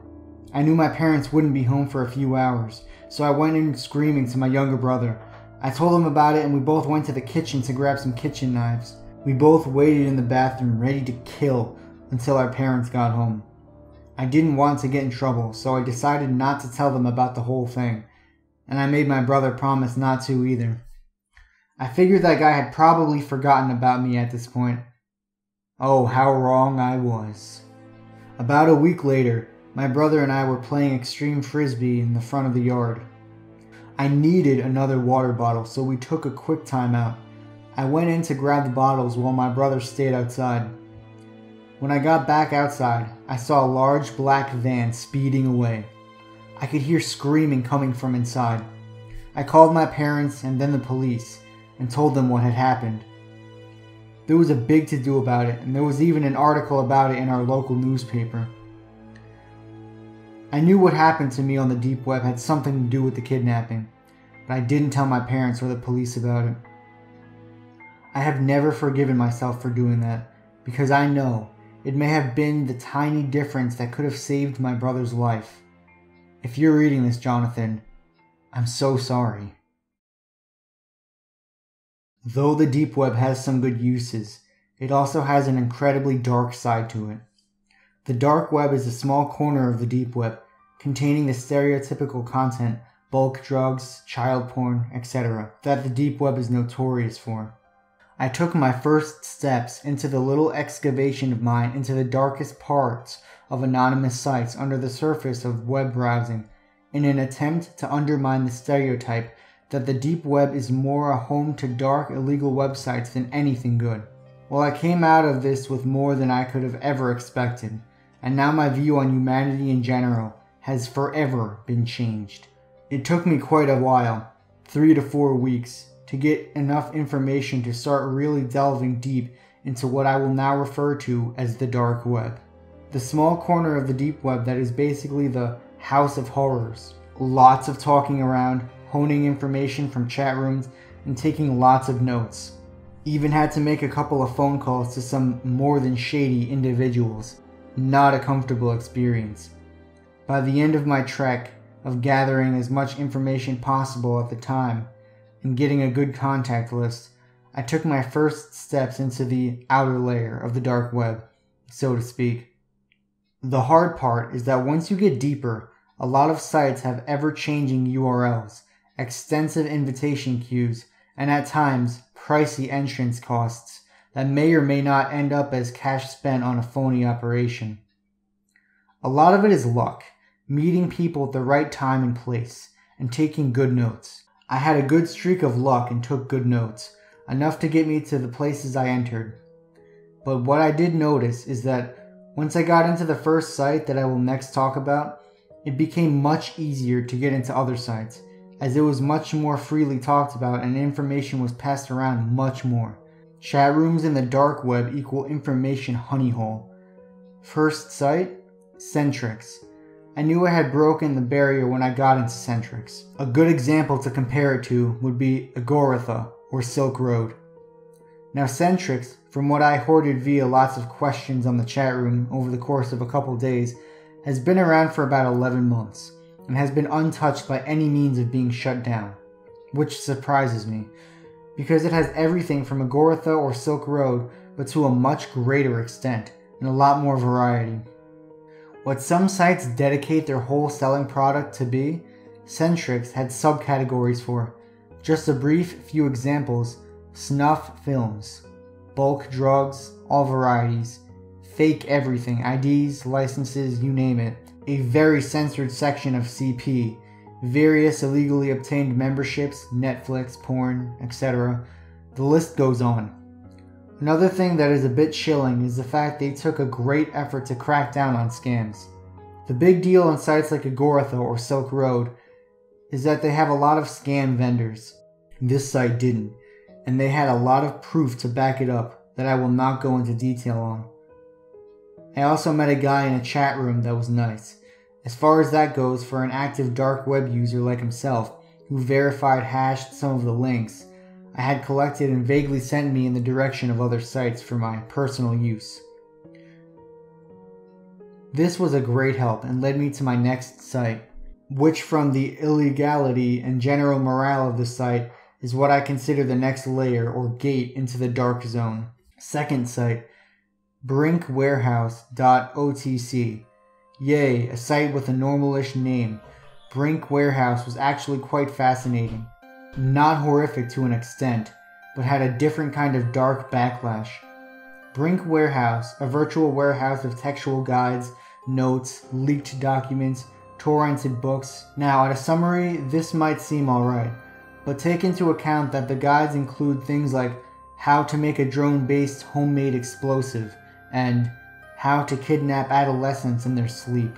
I knew my parents wouldn't be home for a few hours, so I went in screaming to my younger brother. I told him about it, and we both went to the kitchen to grab some kitchen knives. We both waited in the bathroom ready to kill until our parents got home. I didn't want to get in trouble, so I decided not to tell them about the whole thing, and I made my brother promise not to either. I figured that guy had probably forgotten about me at this point. Oh, how wrong I was. About a week later, my brother and I were playing extreme frisbee in the front of the yard. I needed another water bottle, so we took a quick time out. I went in to grab the bottles while my brother stayed outside. When I got back outside, I saw a large black van speeding away. I could hear screaming coming from inside. I called my parents and then the police and told them what had happened. There was a big to-do about it, and there was even an article about it in our local newspaper. I knew what happened to me on the deep web had something to do with the kidnapping, but I didn't tell my parents or the police about it. I have never forgiven myself for doing that, because I know it may have been the tiny difference that could have saved my brother's life. If you're reading this, Jonathan, I'm so sorry. Though the deep web has some good uses, it also has an incredibly dark side to it. The dark web is a small corner of the deep web, containing the stereotypical content, bulk drugs, child porn, etc., that the deep web is notorious for. I took my first steps into the little excavation of mine into the darkest parts of anonymous sites under the surface of web browsing, in an attempt to undermine the stereotype that the deep web is more a home to dark, illegal websites than anything good. Well, I came out of this with more than I could have ever expected. And now my view on humanity in general has forever been changed. It took me quite a while, 3 to 4 weeks, to get enough information to start really delving deep into what I will now refer to as the dark web. The small corner of the deep web that is basically the house of horrors. Lots of talking around, honing information from chat rooms, and taking lots of notes. even had to make a couple of phone calls to some more than shady individuals. Not a comfortable experience. By the end of my trek of gathering as much information possible at the time and getting a good contact list, I took my first steps into the outer layer of the dark web, so to speak. The hard part is that once you get deeper, a lot of sites have ever-changing URLs, extensive invitation queues, and at times, pricey entrance costs that may or may not end up as cash spent on a phony operation. A lot of it is luck, meeting people at the right time and place, and taking good notes. I had a good streak of luck and took good notes, enough to get me to the places I entered. But what I did notice is that once I got into the first site that I will next talk about, it became much easier to get into other sites, as it was much more freely talked about and information was passed around much more. Chat rooms in the dark web equal information honeyhole. First site? Centrix. I knew I had broken the barrier when I got into Centrix. A good example to compare it to would be Agoratha, or Silk Road. Now Centrix, from what I hoarded via lots of questions on the chat room over the course of a couple days, has been around for about 11 months, and has been untouched by any means of being shut down, which surprises me, because it has everything from Agoratha or Silk Road, but to a much greater extent, and a lot more variety. What some sites dedicate their whole selling product to be, Centrix had subcategories for. Just a brief few examples: snuff films, bulk drugs, all varieties, fake everything, IDs, licenses, you name it, a very censored section of CP, various illegally obtained memberships, Netflix, porn, etc. The list goes on. Another thing that is a bit chilling is the fact they took a great effort to crack down on scams. The big deal on sites like Agoratha or Silk Road is that they have a lot of scam vendors. This site didn't, and they had a lot of proof to back it up that I will not go into detail on. I also met a guy in a chat room that was nice, as far as that goes for an active dark web user like himself, who verified hashed some of the links I had collected and vaguely sent me in the direction of other sites for my personal use. This was a great help and led me to my next site, which from the illegality and general morale of the site is what I consider the next layer or gate into the dark zone. Second site, brinkwarehouse.otc. Yay, a site with a normalish name. Brink Warehouse was actually quite fascinating. Not horrific to an extent, but had a different kind of dark backlash. Brink Warehouse, a virtual warehouse of textual guides, notes, leaked documents, torrented books. Now, at a summary, this might seem alright, but take into account that the guides include things like how to make a drone-based homemade explosive, and how to kidnap adolescents in their sleep.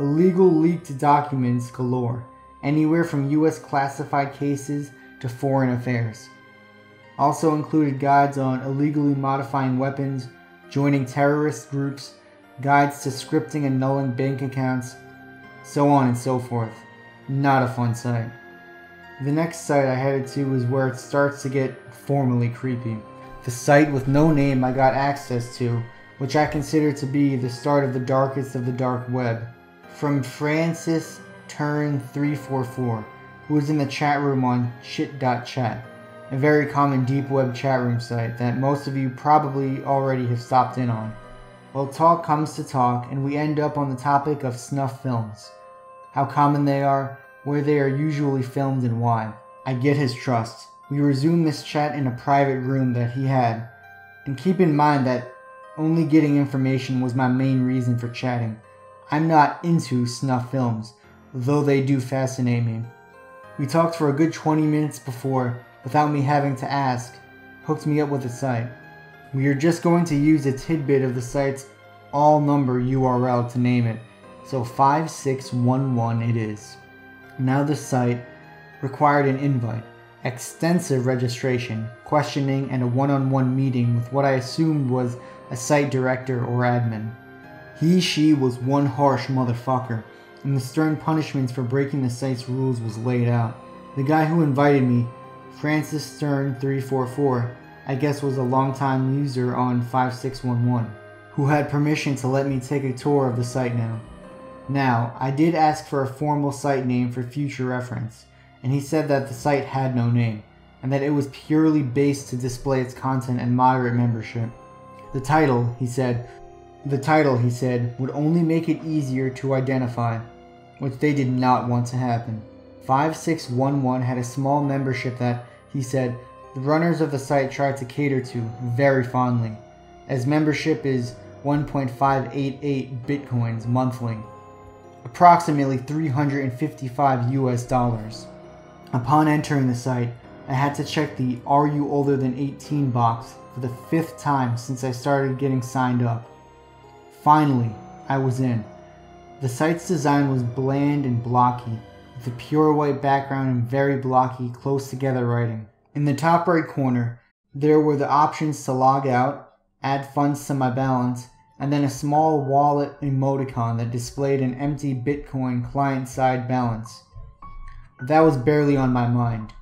Illegal leaked documents galore, anywhere from US classified cases to foreign affairs. Also included guides on illegally modifying weapons, joining terrorist groups, guides to scripting and nulling bank accounts, so on and so forth. Not a fun site. The next site I headed to was where it starts to get formally creepy. The site with no name I got access to, which I consider to be the start of the darkest of the dark web. From Francis Turn 344, who was in the chat room on shit.chat, a very common deep web chat room site that most of you probably already have stopped in on. Well, talk comes to talk, and we end up on the topic of snuff films. How common they are, where they are usually filmed, and why. I get his trust. We resume this chat in a private room that he had, and keep in mind that only getting information was my main reason for chatting. I'm not into snuff films, though they do fascinate me. We talked for a good 20 minutes before, without me having to ask, hooked me up with the site. We are just going to use a tidbit of the site's all-number URL to name it, so 5611 it is. Now the site required an invite, extensive registration, questioning, and a one-on-one meeting with what I assumed was a site director or admin. She was one harsh motherfucker, and the stern punishments for breaking the site's rules was laid out. The guy who invited me, Francis Stern 344, I guess was a longtime user on 5611, who had permission to let me take a tour of the site now. I did ask for a formal site name for future reference, and he said that the site had no name, and that it was purely based to display its content and moderate membership. The title, he said, would only make it easier to identify, which they did not want to happen. 5611 had a small membership that, he said, the runners of the site tried to cater to very fondly, as membership is 1.588 bitcoins monthly, approximately $355 US. Upon entering the site, I had to check the "Are you older than 18?" box for the 5th time since I started getting signed up. Finally, I was in. The site's design was bland and blocky, with a pure white background and very blocky, close together writing. In the top right corner, there were the options to log out, add funds to my balance, and then a small wallet emoticon that displayed an empty Bitcoin client-side balance. But that was barely on my mind.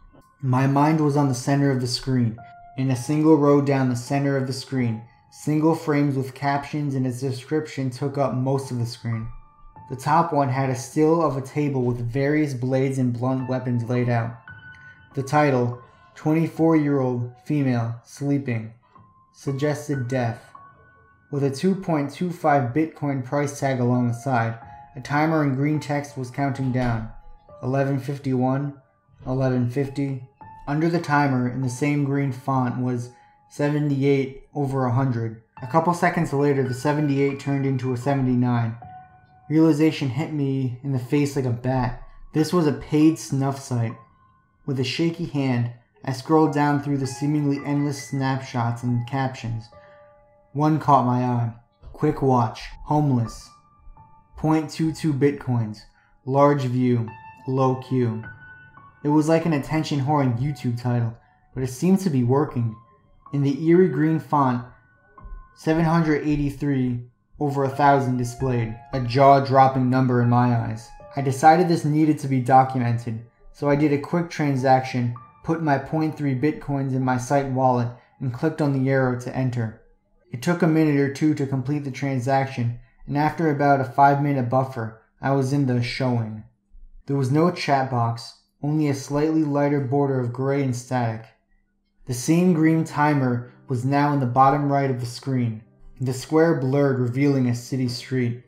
My mind was on the center of the screen. In a single row down the center of the screen, single frames with captions and its description took up most of the screen. The top one had a still of a table with various blades and blunt weapons laid out. The title, 24-year-old female sleeping, suggested death, with a 2.25 Bitcoin price tag along the side. A timer in green text was counting down, 11:51, 11:50. Under the timer, in the same green font, was 78 over 100. A couple seconds later, the 78 turned into a 79. Realization hit me in the face like a bat. This was a paid snuff site. With a shaky hand, I scrolled down through the seemingly endless snapshots and captions. One caught my eye. Quick watch. Homeless. 0.22 bitcoins. Large view. Low queue. It was like an attention-whoring YouTube title, but it seemed to be working. In the eerie green font, 783 over 1,000 displayed, a jaw-dropping number in my eyes. I decided this needed to be documented, so I did a quick transaction, put my 0.3 bitcoins in my site wallet, and clicked on the arrow to enter. It took a minute or two to complete the transaction, and after about a 5-minute buffer, I was in the showing. There was no chat box, only a slightly lighter border of gray and static. The same green timer was now in the bottom right of the screen. The square blurred, revealing a city street.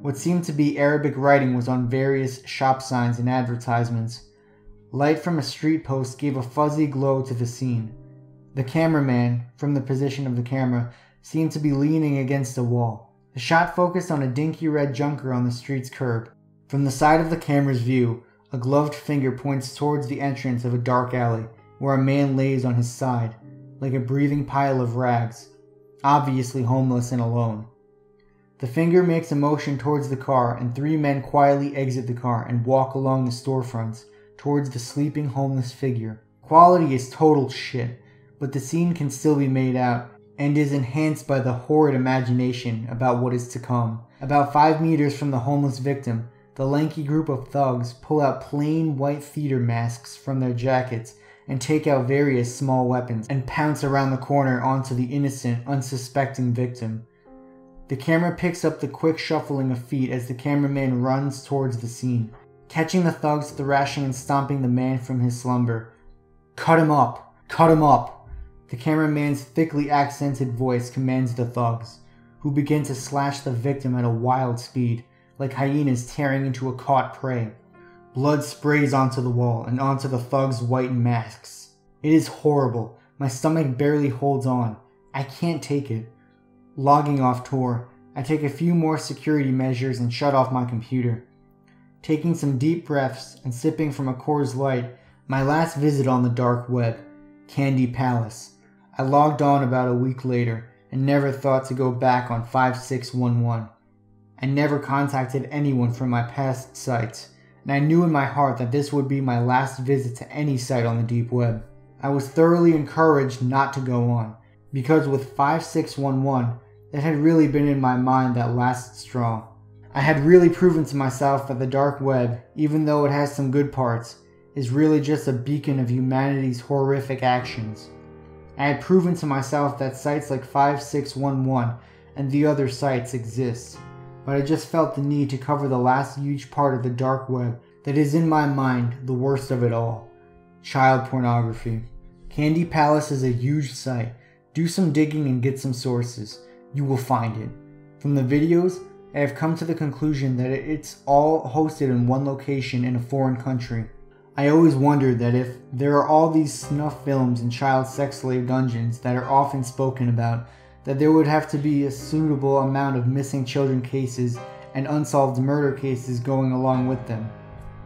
What seemed to be Arabic writing was on various shop signs and advertisements. Light from a street post gave a fuzzy glow to the scene. The cameraman, from the position of the camera, seemed to be leaning against a wall. The shot focused on a dinky red junker on the street's curb. From the side of the camera's view, a gloved finger points towards the entrance of a dark alley, where a man lays on his side, like a breathing pile of rags, obviously homeless and alone. The finger makes a motion towards the car, and 3 men quietly exit the car and walk along the storefronts towards the sleeping homeless figure. Quality is total shit, but the scene can still be made out and is enhanced by the horrid imagination about what is to come. About 5 meters from the homeless victim, the lanky group of thugs pull out plain white theater masks from their jackets and take out various small weapons, and pounce around the corner onto the innocent, unsuspecting victim. The camera picks up the quick shuffling of feet as the cameraman runs towards the scene, catching the thugs thrashing and stomping the man from his slumber. "Cut him up! Cut him up!" The cameraman's thickly accented voice commands the thugs, who begin to slash the victim at a wild speed, like hyenas tearing into a caught prey. Blood sprays onto the wall and onto the thugs' white masks. It is horrible. My stomach barely holds on. I can't take it. Logging off tour, I take a few more security measures and shut off my computer. Taking some deep breaths and sipping from a Coors Light, my last visit on the dark web, Candy Palace. I logged on about a week later and never thought to go back on 5611. I never contacted anyone from my past sites, and I knew in my heart that this would be my last visit to any site on the deep web. I was thoroughly encouraged not to go on, because with 5611, it had really been in my mind that last straw. I had really proven to myself that the dark web, even though it has some good parts, is really just a beacon of humanity's horrific actions. I had proven to myself that sites like 5611 and the other sites exist, but I just felt the need to cover the last huge part of the dark web that is, in my mind, the worst of it all: child pornography. Candy Palace is a huge site. Do some digging and get some sources. You will find it. From the videos, I have come to the conclusion that it's all hosted in one location in a foreign country. I always wondered that if there are all these snuff films and child sex slave dungeons that are often spoken about, that there would have to be a suitable amount of missing children cases and unsolved murder cases going along with them.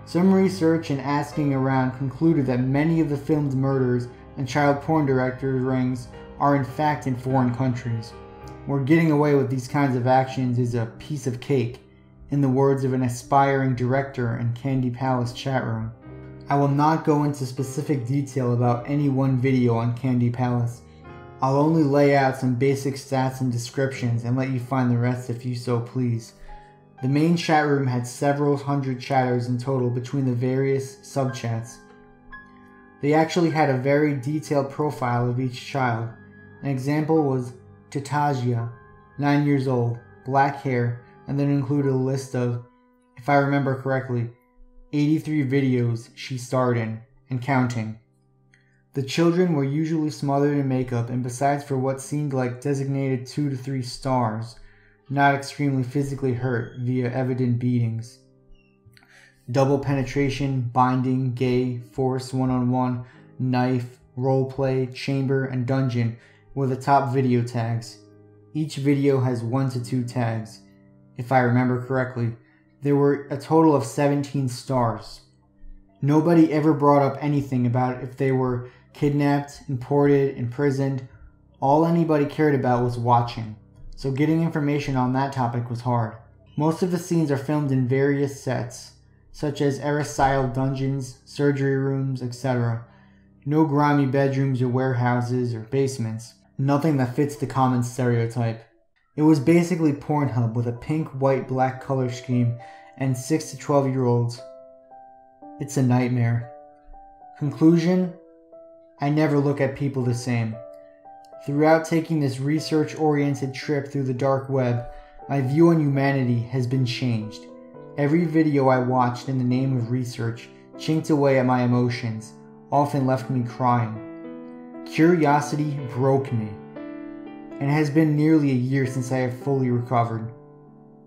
Some research and asking around concluded that many of the filmed murders and child porn director rings are in fact in foreign countries, where getting away with these kinds of actions is a piece of cake, in the words of an aspiring director in Candy Palace chatroom. I will not go into specific detail about any one video on Candy Palace. I'll only lay out some basic stats and descriptions and let you find the rest if you so please. The main chat room had several hundred chatters in total between the various subchats. They actually had a very detailed profile of each child. An example was Tatajia, 9 years old, black hair, and then included a list of, if I remember correctly, 83 videos she starred in, and counting. The children were usually smothered in makeup and besides for what seemed like designated 2 to 3 stars, not extremely physically hurt via evident beatings. Double penetration, binding, gay, force, one-on-one, knife, roleplay, chamber, and dungeon were the top video tags. Each video has 1 to 2 tags. If I remember correctly, there were a total of 17 stars. Nobody ever brought up anything about if they were kidnapped, imported, imprisoned. All anybody cared about was watching, so getting information on that topic was hard. Most of the scenes are filmed in various sets, such as erisile dungeons, surgery rooms, etc. No grimy bedrooms or warehouses or basements. Nothing that fits the common stereotype. It was basically Pornhub with a pink, white, black color scheme and 6 to 12 year olds. It's a nightmare. Conclusion: I never look at people the same. Throughout taking this research-oriented trip through the dark web, my view on humanity has been changed. Every video I watched in the name of research chinked away at my emotions, often left me crying. Curiosity broke me, and it has been nearly a year since I have fully recovered.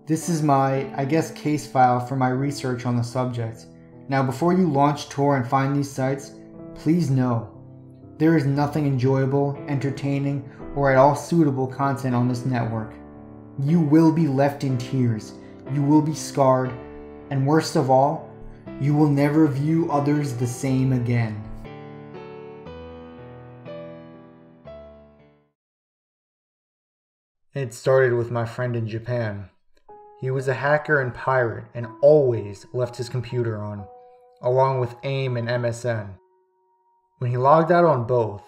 This is my, I guess, case file for my research on the subject. Now, before you launch, tour, and find these sites, please know, there is nothing enjoyable, entertaining, or at all suitable content on this network. You will be left in tears, you will be scarred, and worst of all, you will never view others the same again. It started with my friend in Japan. He was a hacker and pirate and always left his computer on, along with AIM and MSN. When he logged out on both,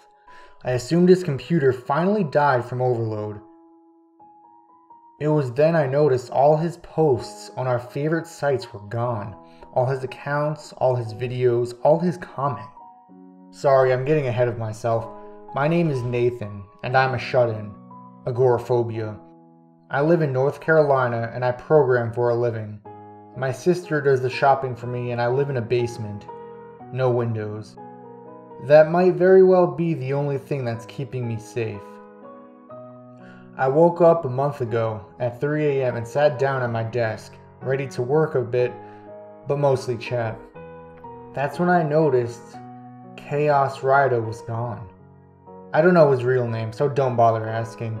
I assumed his computer finally died from overload. It was then I noticed all his posts on our favorite sites were gone. All his accounts, all his videos, all his comments. Sorry, I'm getting ahead of myself. My name is Nathan, and I'm a shut-in. Agoraphobia. I live in North Carolina, and I program for a living. My sister does the shopping for me, and I live in a basement. No windows. That might very well be the only thing that's keeping me safe. I woke up a month ago at 3 a.m. and sat down at my desk, ready to work a bit, but mostly chat. That's when I noticed Chaos Rider was gone. I don't know his real name, so don't bother asking.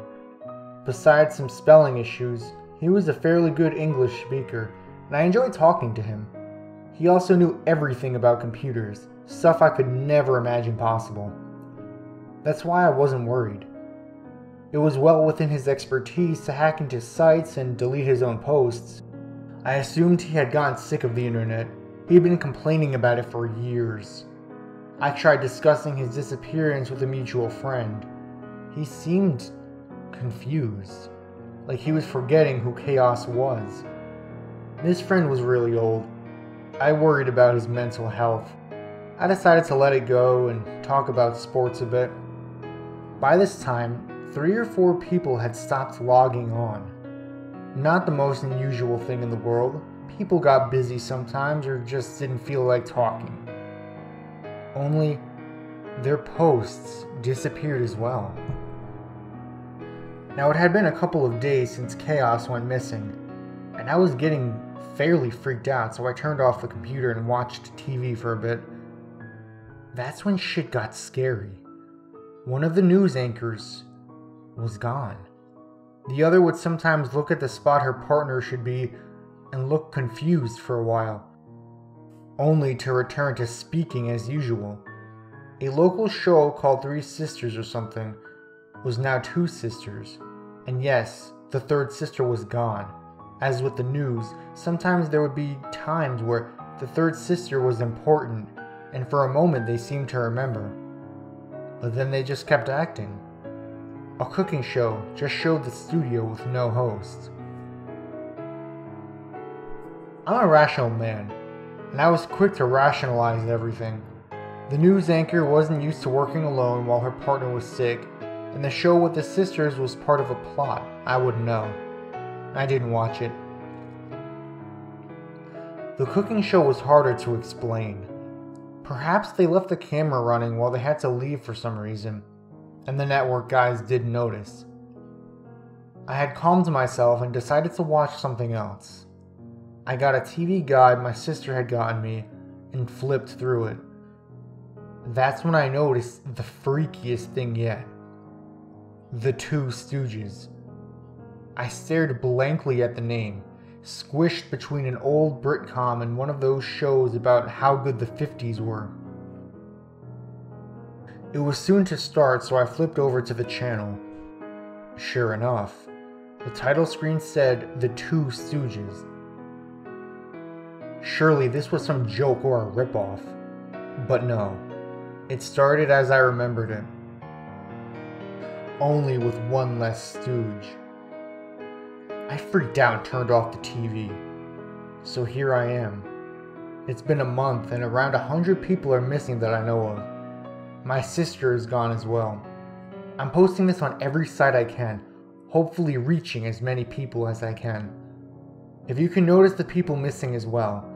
Besides some spelling issues, he was a fairly good English speaker, and I enjoyed talking to him. He also knew everything about computers, stuff I could never imagine possible. That's why I wasn't worried. It was well within his expertise to hack into sites and delete his own posts. I assumed he had gotten sick of the internet. He had been complaining about it for years. I tried discussing his disappearance with a mutual friend. He seemed confused, like he was forgetting who Chaos was. This friend was really old. I worried about his mental health. I decided to let it go and talk about sports a bit. By this time, 3 or 4 people had stopped logging on. Not the most unusual thing in the world. People got busy sometimes or just didn't feel like talking. Only their posts disappeared as well. Now, it had been a couple of days since Chaos went missing, and I was getting fairly freaked out, so I turned off the computer and watched TV for a bit. That's when shit got scary. One of the news anchors was gone. The other would sometimes look at the spot her partner should be and look confused for a while, only to return to speaking as usual. A local show called 3 Sisters or something was now 2 sisters, and yes, the 3rd sister was gone. As with the news, sometimes there would be times where the 3rd sister was important, and for a moment they seemed to remember, but then they just kept acting. A cooking show just showed the studio with no host. I'm a rational man, and I was quick to rationalize everything. The news anchor wasn't used to working alone while her partner was sick, and the show with the sisters was part of a plot. I wouldn't know. I didn't watch it. The cooking show was harder to explain. Perhaps they left the camera running while they had to leave for some reason, and the network guys didn't notice. I had calmed myself and decided to watch something else. I got a TV guide my sister had gotten me and flipped through it. That's when I noticed the freakiest thing yet. The 2 Stooges. I stared blankly at the name, squished between an old Britcom and one of those shows about how good the 50s were. It was soon to start, so I flipped over to the channel. Sure enough, the title screen said The 2 Stooges. Surely this was some joke or a ripoff, but no. It started as I remembered it. Only with one less stooge. I freaked out and turned off the TV. So here I am. It's been a month and around 100 people are missing that I know of. My sister is gone as well. I'm posting this on every site I can, hopefully reaching as many people as I can. If you can notice the people missing as well.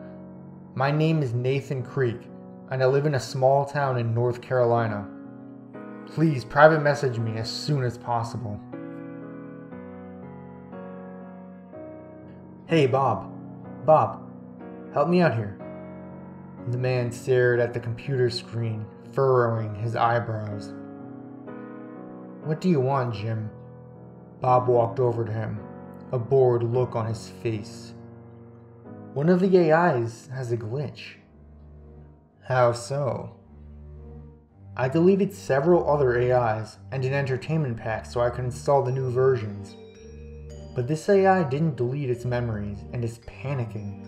My name is Nathan Creek, and I live in a small town in North Carolina. Please private message me as soon as possible. Hey Bob. Bob, help me out here. The man stared at the computer screen, furrowing his eyebrows. What do you want, Jim? Bob walked over to him, a bored look on his face. One of the AIs has a glitch. How so? I deleted several other AIs and an entertainment pack so I could install the new versions. But this AI didn't delete its memories and is panicking.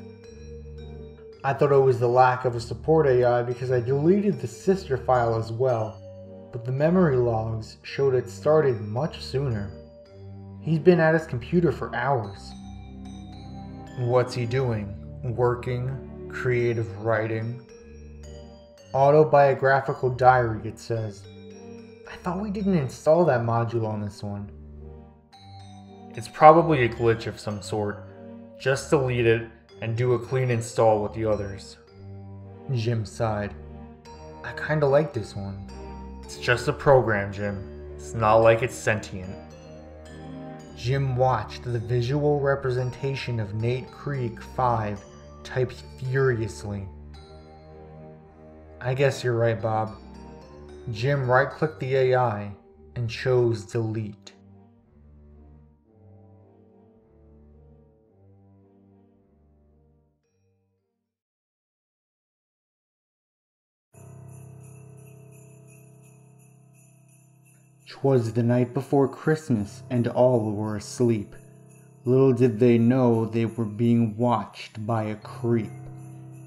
I thought it was the lack of a support AI because I deleted the sister file as well, but the memory logs showed it started much sooner. He's been at his computer for hours. What's he doing? Working? Creative writing? Autobiographical diary, it says. I thought we didn't install that module on this one. It's probably a glitch of some sort. Just delete it and do a clean install with the others. Jim sighed. I kinda like this one. It's just a program, Jim. It's not like it's sentient. Jim watched the visual representation of Nate Creek 5 typed furiously. I guess you're right, Bob. Jim right-clicked the AI and chose delete. "'Twas the night before Christmas, and all were asleep. Little did they know they were being watched by a creep.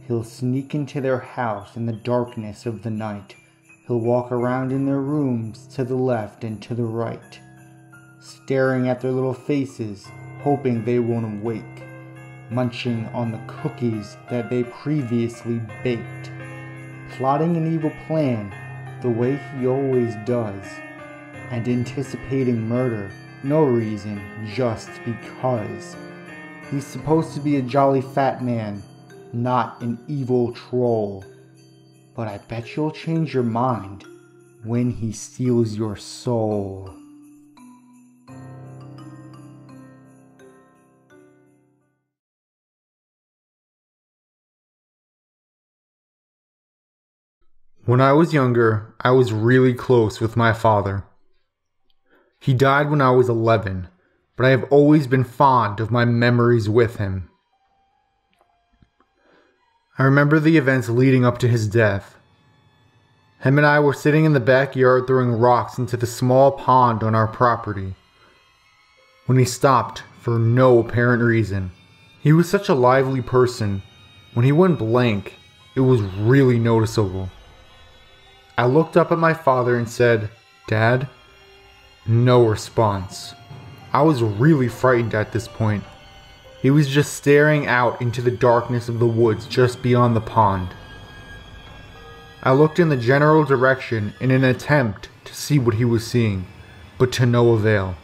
He'll sneak into their house in the darkness of the night. He'll walk around in their rooms to the left and to the right, staring at their little faces, hoping they won't awake, munching on the cookies that they previously baked, plotting an evil plan the way he always does." and anticipating murder. No reason, just because. He's supposed to be a jolly fat man, not an evil troll. But I bet you'll change your mind when he steals your soul. When I was younger, I was really close with my father. He died when I was 11, but I have always been fond of my memories with him. I remember the events leading up to his death. Him and I were sitting in the backyard throwing rocks into the small pond on our property, when he stopped for no apparent reason. He was such a lively person. When he went blank, it was really noticeable. I looked up at my father and said, "Dad?" No response. I was really frightened at this point. He was just staring out into the darkness of the woods just beyond the pond. I looked in the general direction in an attempt to see what he was seeing, but to no avail.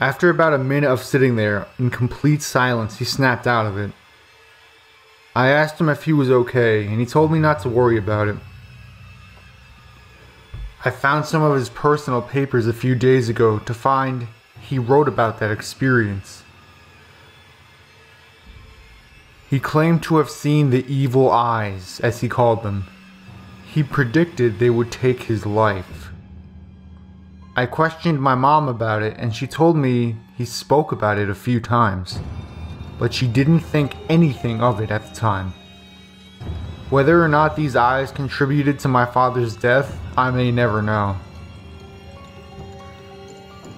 After about a minute of sitting there in complete silence, he snapped out of it. I asked him if he was okay, and he told me not to worry about it. I found some of his personal papers a few days ago to find he wrote about that experience. He claimed to have seen the evil eyes, as he called them. He predicted they would take his life. I questioned my mom about it, and she told me he spoke about it a few times, but she didn't think anything of it at the time. Whether or not these eyes contributed to my father's death, I may never know.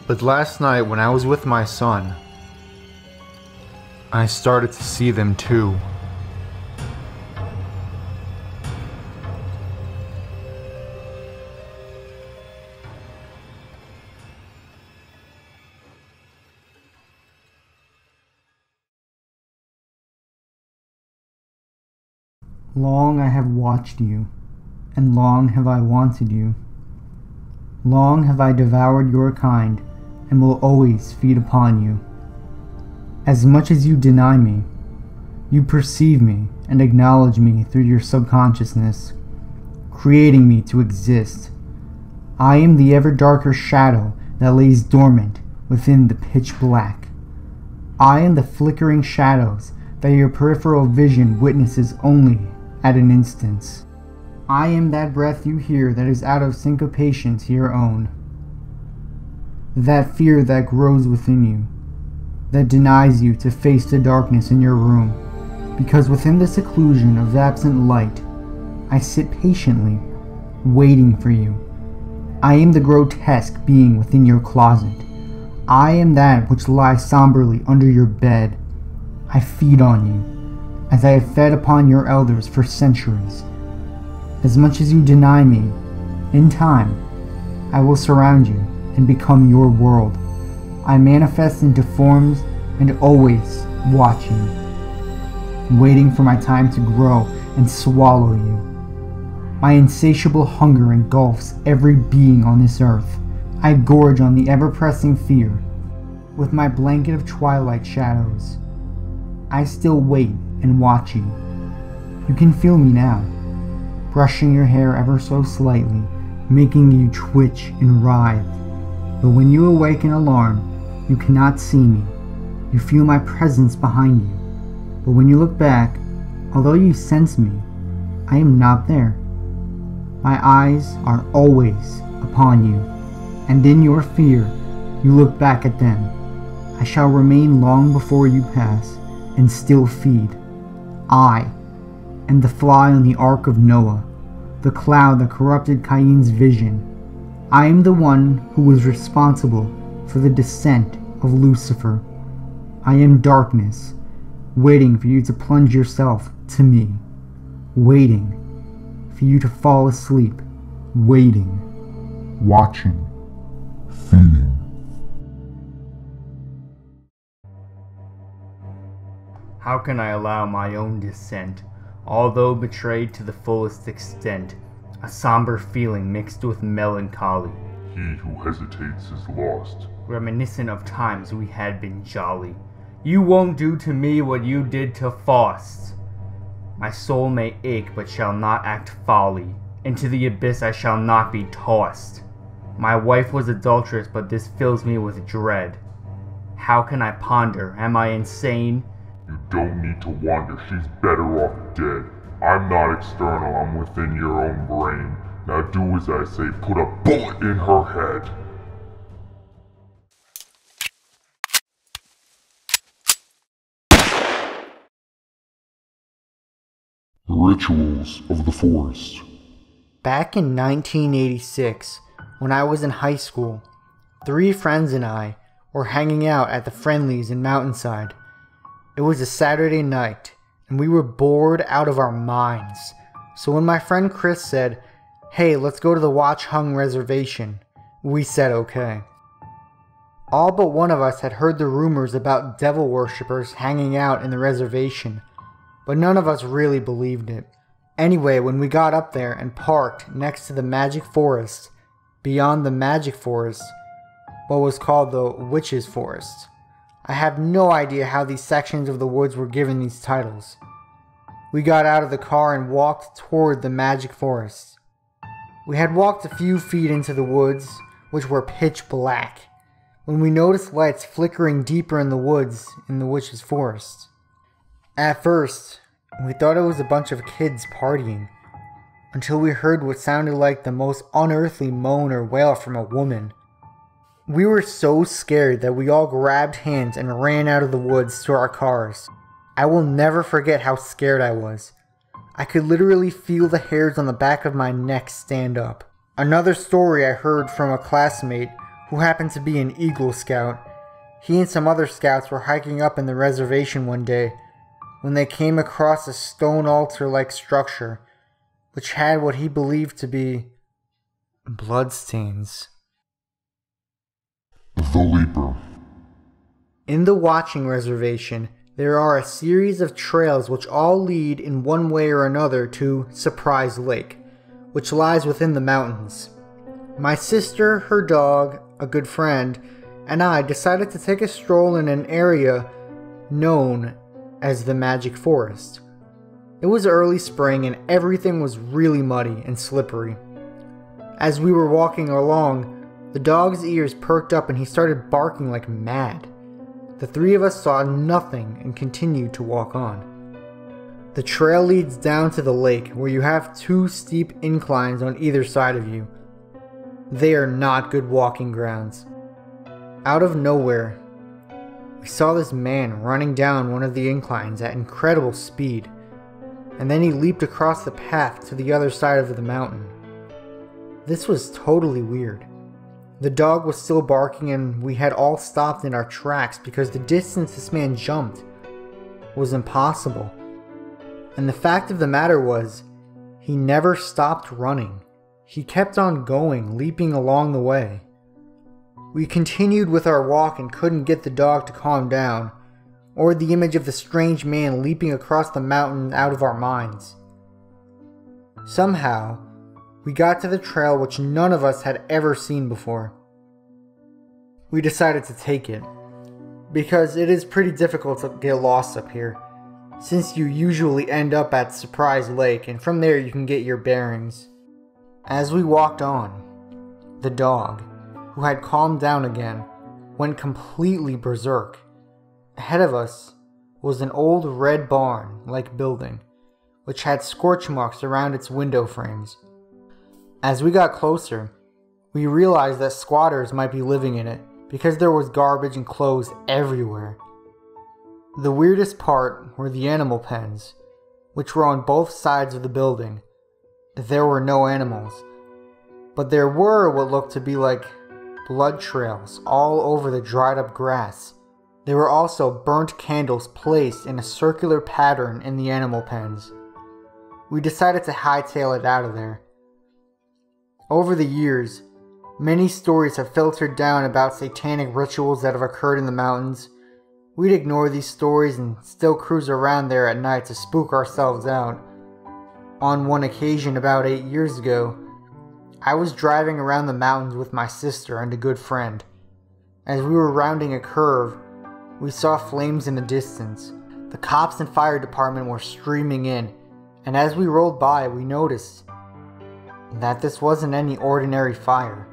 But last night when I was with my son, I started to see them too. Long I have watched you, and long have I wanted you. Long have I devoured your kind, and will always feed upon you. As much as you deny me, you perceive me and acknowledge me through your subconsciousness, creating me to exist. I am the ever darker shadow that lays dormant within the pitch black. I am the flickering shadows that your peripheral vision witnesses only at an instance. I am that breath you hear that is out of syncopation to your own. That fear that grows within you, that denies you to face the darkness in your room, because within the seclusion of absent light, I sit patiently, waiting for you. I am the grotesque being within your closet. I am that which lies somberly under your bed. I feed on you, as I have fed upon your elders for centuries. As much as you deny me, in time, I will surround you and become your world. I manifest into forms and always watching, waiting for my time to grow and swallow you. My insatiable hunger engulfs every being on this earth. I gorge on the ever-pressing fear with my blanket of twilight shadows. I still wait and watch you. You can feel me now, brushing your hair ever so slightly, making you twitch and writhe. But when you awake in alarm, you cannot see me. You feel my presence behind you. But when you look back, although you sense me, I am not there. My eyes are always upon you, and in your fear, you look back at them. I shall remain long before you pass, and still feed. I am the fly on the ark of Noah, the cloud that corrupted Cain's vision. I am the one who was responsible for the descent of Lucifer. I am darkness, waiting for you to plunge yourself to me, waiting for you to fall asleep, waiting, watching, feeding. How can I allow my own descent, although betrayed to the fullest extent, a somber feeling mixed with melancholy, He who hesitates is lost. Reminiscent of times we had been jolly. You won't do to me what you did to Faust. My soul may ache, but shall not act folly. Into the abyss I shall not be tossed. My wife was adulterous, but this fills me with dread. How can I ponder? Am I insane? You don't need to wander. She's better off dead. I'm not external. I'm within your own brain. Now do as I say. Put a bullet in her head. Rituals of the Forest. Back in 1986, when I was in high school, 3 friends and I were hanging out at the Friendlies in Mountainside. It was a Saturday night, and we were bored out of our minds. So when my friend Chris said, "Hey, let's go to the Watch Hung Reservation," we said okay. All but one of us had heard the rumors about devil worshippers hanging out in the reservation, but none of us really believed it. Anyway, when we got up there and parked next to the Magic Forest, beyond the Magic Forest, what was called the Witch's Forest. I have no idea how these sections of the woods were given these titles. We got out of the car and walked toward the Magic Forest. We had walked a few feet into the woods, which were pitch black, when we noticed lights flickering deeper in the woods in the Witch's Forest. At first, we thought it was a bunch of kids partying, until we heard what sounded like the most unearthly moan or wail from a woman. We were so scared that we all grabbed hands and ran out of the woods to our cars. I will never forget how scared I was. I could literally feel the hairs on the back of my neck stand up. Another story I heard from a classmate who happened to be an Eagle Scout. He and some other scouts were hiking up in the reservation one day when they came across a stone altar-like structure, which had what he believed to be bloodstains. The Leaper. In the Watching Reservation, there are a series of trails which all lead in one way or another to Surprise Lake, which lies within the mountains. My sister, her dog, a good friend, and I decided to take a stroll in an area known as the Magic Forest. It was early spring and everything was really muddy and slippery. As we were walking along, the dog's ears perked up and he started barking like mad. The 3 of us saw nothing and continued to walk on. The trail leads down to the lake where you have 2 steep inclines on either side of you. They are not good walking grounds. Out of nowhere, we saw this man running down one of the inclines at incredible speed, and then he leaped across the path to the other side of the mountain. This was totally weird. The dog was still barking and we had all stopped in our tracks because the distance this man jumped was impossible. And the fact of the matter was, he never stopped running. He kept on going, leaping along the way. We continued with our walk and couldn't get the dog to calm down, or the image of the strange man leaping across the mountain out of our minds. Somehow, we got to the trail which none of us had ever seen before. We decided to take it, because it is pretty difficult to get lost up here, since you usually end up at Surprise Lake and from there you can get your bearings. As we walked on, the dog, who had calmed down again, went completely berserk. Ahead of us was an old red barn-like building, which had scorch marks around its window frames. As we got closer, we realized that squatters might be living in it, because there was garbage and clothes everywhere. The weirdest part were the animal pens, which were on both sides of the building. There were no animals, but there were what looked to be like blood trails all over the dried up grass. There were also burnt candles placed in a circular pattern in the animal pens. We decided to hightail it out of there. Over the years, many stories have filtered down about satanic rituals that have occurred in the mountains. We'd ignore these stories and still cruise around there at night to spook ourselves out. On one occasion about 8 years ago, I was driving around the mountains with my sister and a good friend. As we were rounding a curve, we saw flames in the distance. The cops and fire department were streaming in, and as we rolled by, we noticed that this wasn't any ordinary fire.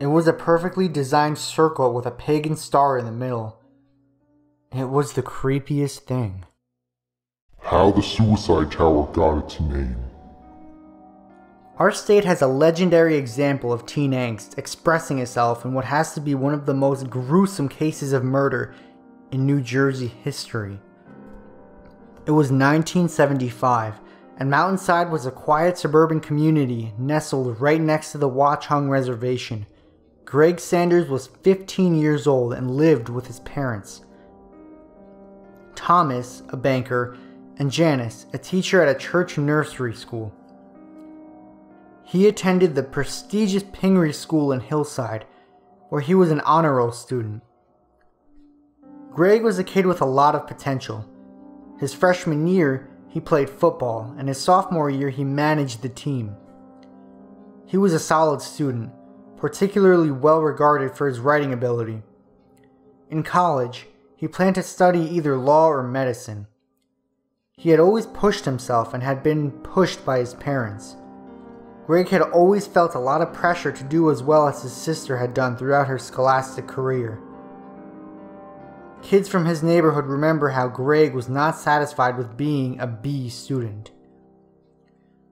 It was a perfectly designed circle with a pagan star in the middle. It was the creepiest thing. How the Suicide Tower got its name. Our state has a legendary example of teen angst expressing itself in what has to be one of the most gruesome cases of murder in New Jersey history. It was 1975, and Mountainside was a quiet suburban community nestled right next to the Watchung Reservation. Greg Sanders was 15 years old and lived with his parents. Thomas, a banker, and Janice, a teacher at a church nursery school. He attended the prestigious Pingree School in Hillside, where he was an honor roll student. Greg was a kid with a lot of potential. His freshman year, he played football, and his sophomore year, he managed the team. He was a solid student, particularly well regarded for his writing ability. In college, he planned to study either law or medicine. He had always pushed himself and had been pushed by his parents. Greg had always felt a lot of pressure to do as well as his sister had done throughout her scholastic career. Kids from his neighborhood remember how Greg was not satisfied with being a B student.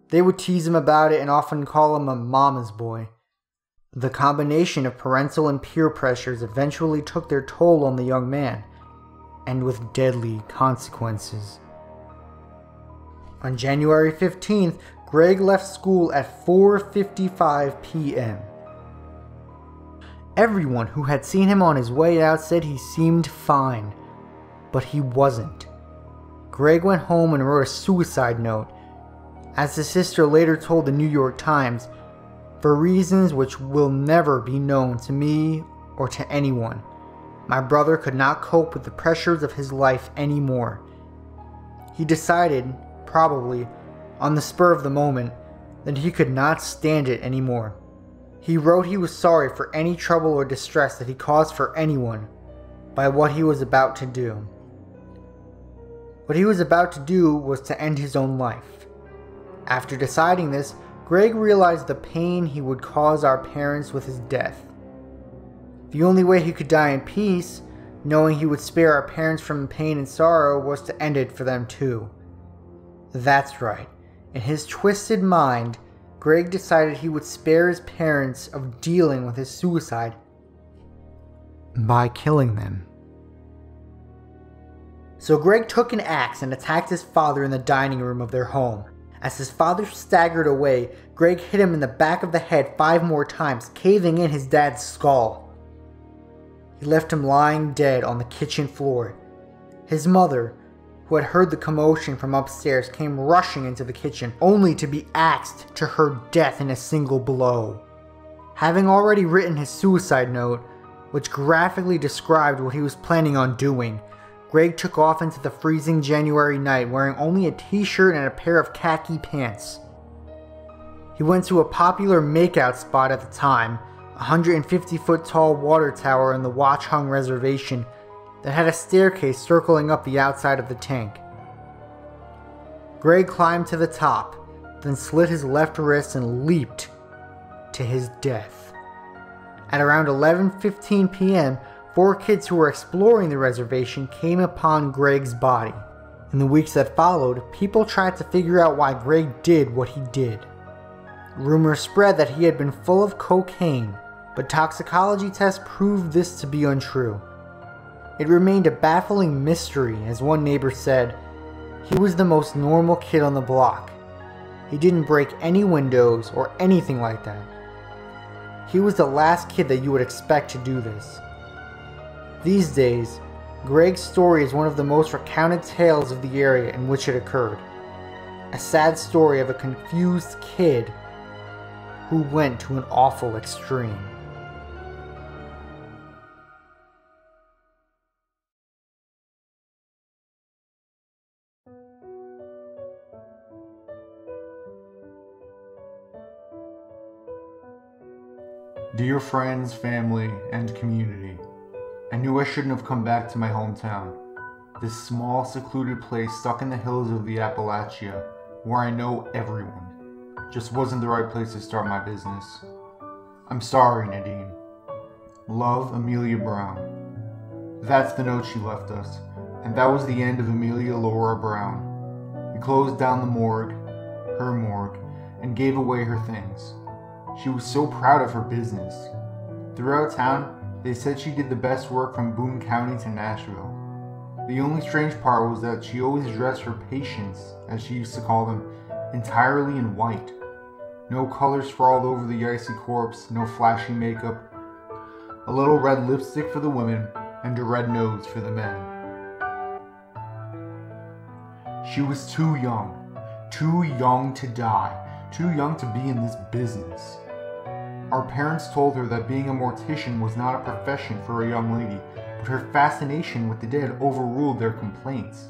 They would tease him about it and often call him a mama's boy. The combination of parental and peer pressures eventually took their toll on the young man, and with deadly consequences. On January 15th, Greg left school at 4:55 p.m. Everyone who had seen him on his way out said he seemed fine, but he wasn't. Greg went home and wrote a suicide note. As his sister later told the New York Times, "For reasons which will never be known to me or to anyone, my brother could not cope with the pressures of his life anymore. He decided, probably, on the spur of the moment, that he could not stand it anymore. He wrote he was sorry for any trouble or distress that he caused for anyone by what he was about to do." What he was about to do was to end his own life. After deciding this, Greg realized the pain he would cause our parents with his death. The only way he could die in peace, knowing he would spare our parents from pain and sorrow, was to end it for them too. That's right. In his twisted mind, Greg decided he would spare his parents of dealing with his suicide by killing them. So Greg took an axe and attacked his father in the dining room of their home. As his father staggered away, Greg hit him in the back of the head 5 more times, caving in his dad's skull. He left him lying dead on the kitchen floor. His mother, who had heard the commotion from upstairs, came rushing into the kitchen, only to be axed to her death in a single blow. Having already written his suicide note, which graphically described what he was planning on doing, Greg took off into the freezing January night wearing only a t-shirt and a pair of khaki pants. He went to a popular makeout spot at the time, a 150-foot-tall water tower in the Watchung Reservation, that had a staircase circling up the outside of the tank. Greg climbed to the top, then slit his left wrist and leaped to his death. At around 11:15 p.m., 4 kids who were exploring the reservation came upon Greg's body. In the weeks that followed, people tried to figure out why Greg did what he did. Rumors spread that he had been full of cocaine, but toxicology tests proved this to be untrue. It remained a baffling mystery, as one neighbor said, "He was the most normal kid on the block. He didn't break any windows or anything like that. He was the last kid that you would expect to do this." These days, Greg's story is one of the most recounted tales of the area in which it occurred. A sad story of a confused kid who went to an awful extreme. Dear friends, family, and community, I knew I shouldn't have come back to my hometown. This small, secluded place stuck in the hills of the Appalachia, where I know everyone, just wasn't the right place to start my business. I'm sorry, Nadine. Love, Amelia Brown. That's the note she left us, and that was the end of Amelia Laura Brown. We closed down the morgue, her morgue, and gave away her things. She was so proud of her business. Throughout town, they said she did the best work from Boone County to Nashville. The only strange part was that she always dressed her patients, as she used to call them, entirely in white. No color sprawled over the icy corpse, no flashy makeup, a little red lipstick for the women, and a red nose for the men. She was too young to die, too young to be in this business. Our parents told her that being a mortician was not a profession for a young lady, but her fascination with the dead overruled their complaints.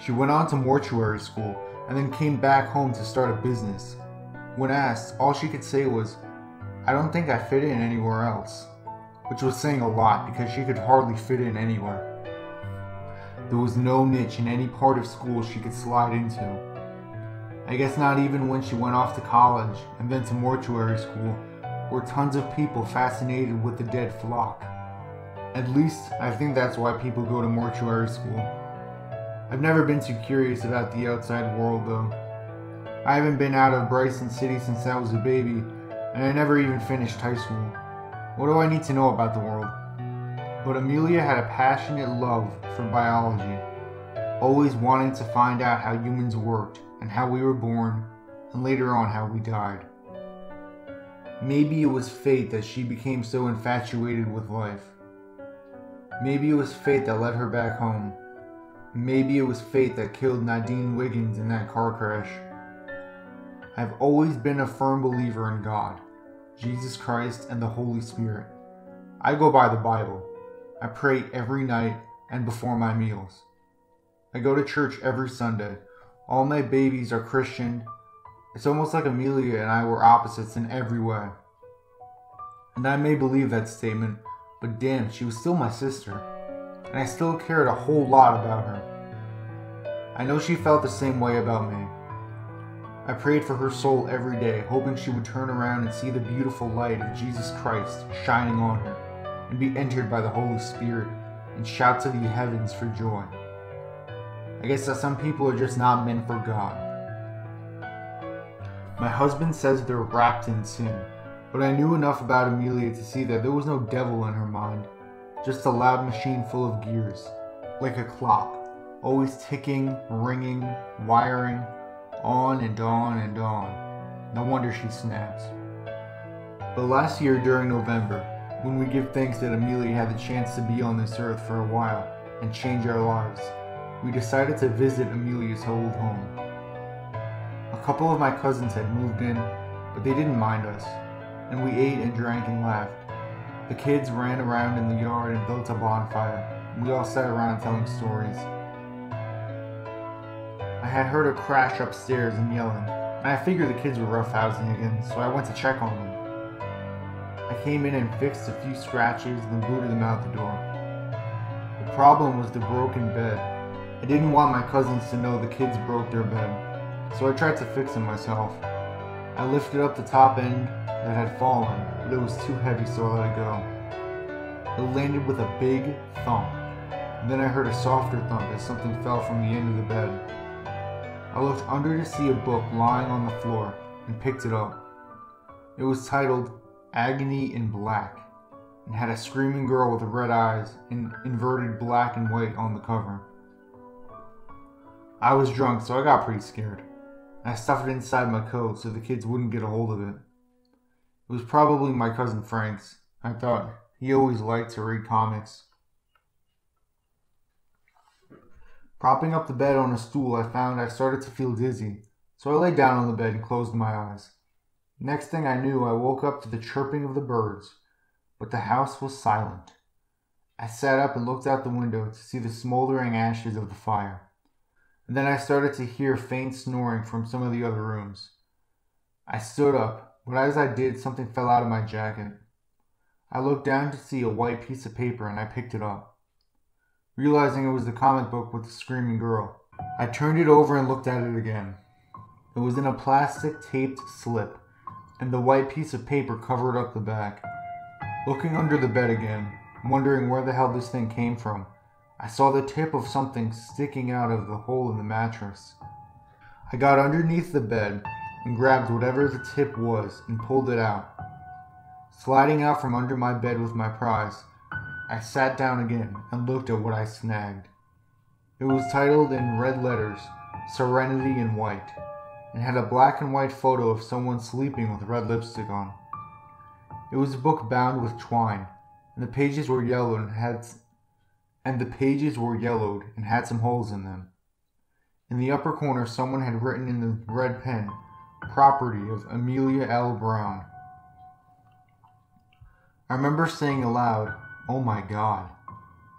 She went on to mortuary school and then came back home to start a business. When asked, all she could say was, "I don't think I fit in anywhere else," which was saying a lot because she could hardly fit in anywhere. There was no niche in any part of school she could slide into. I guess not even when she went off to college and then to mortuary school, where tons of people fascinated with the dead flock. At least, I think that's why people go to mortuary school. I've never been too curious about the outside world though. I haven't been out of Bryson City since I was a baby, and I never even finished high school. What do I need to know about the world? But Amelia had a passionate love for biology, always wanting to find out how humans worked, and how we were born, and later on how we died. Maybe it was fate that she became so infatuated with life. Maybe it was fate that led her back home. Maybe it was fate that killed Nadine Wiggins in that car crash. I've always been a firm believer in God, Jesus Christ, and the Holy Spirit. I go by the Bible. I pray every night and before my meals. I go to church every Sunday. All my babies are Christian. It's almost like Amelia and I were opposites in every way. And I may believe that statement, but damn, she was still my sister, and I still cared a whole lot about her. I know she felt the same way about me. I prayed for her soul every day, hoping she would turn around and see the beautiful light of Jesus Christ shining on her, and be entered by the Holy Spirit, and shout to the heavens for joy. I guess that some people are just not meant for God. My husband says they're wrapped in sin, but I knew enough about Amelia to see that there was no devil in her mind, just a loud machine full of gears, like a clock, always ticking, ringing, wiring, on and on and on. No wonder she snaps. But last year during November, when we give thanks that Amelia had the chance to be on this earth for a while and change our lives, we decided to visit Amelia's old home. A couple of my cousins had moved in, but they didn't mind us, and we ate and drank and laughed. The kids ran around in the yard and built a bonfire, and we all sat around telling stories. I had heard a crash upstairs and yelling, and I figured the kids were roughhousing again, so I went to check on them. I came in and fixed a few scratches, then booted them out the door. The problem was the broken bed. I didn't want my cousins to know the kids broke their bed, so I tried to fix it myself. I lifted up the top end that had fallen, but it was too heavy, so I let it go. It landed with a big thump, and then I heard a softer thump as something fell from the end of the bed. I looked under to see a book lying on the floor and picked it up. It was titled Agony in Black, and had a screaming girl with red eyes and inverted black and white on the cover. I was drunk, so I got pretty scared. I stuffed it inside my coat so the kids wouldn't get a hold of it. It was probably my cousin Frank's, I thought. He always liked to read comics. Propping up the bed on a stool, I found I started to feel dizzy, so I lay down on the bed and closed my eyes. Next thing I knew, I woke up to the chirping of the birds, but the house was silent. I sat up and looked out the window to see the smoldering ashes of the fire. And then I started to hear faint snoring from some of the other rooms. I stood up, but as I did, something fell out of my jacket. I looked down to see a white piece of paper and I picked it up, realizing it was the comic book with the screaming girl. I turned it over and looked at it again. It was in a plastic taped slip, and the white piece of paper covered up the back. Looking under the bed again, wondering where the hell this thing came from, I saw the tip of something sticking out of the hole in the mattress. I got underneath the bed and grabbed whatever the tip was and pulled it out. Sliding out from under my bed with my prize, I sat down again and looked at what I snagged. It was titled in red letters, Serenity in White, and had a black and white photo of someone sleeping with red lipstick on. It was a book bound with twine, and the pages were yellowed and had some holes in them. In the upper corner, someone had written in the red pen, "Property of Amelia L. Brown." I remember saying aloud, "Oh my God,"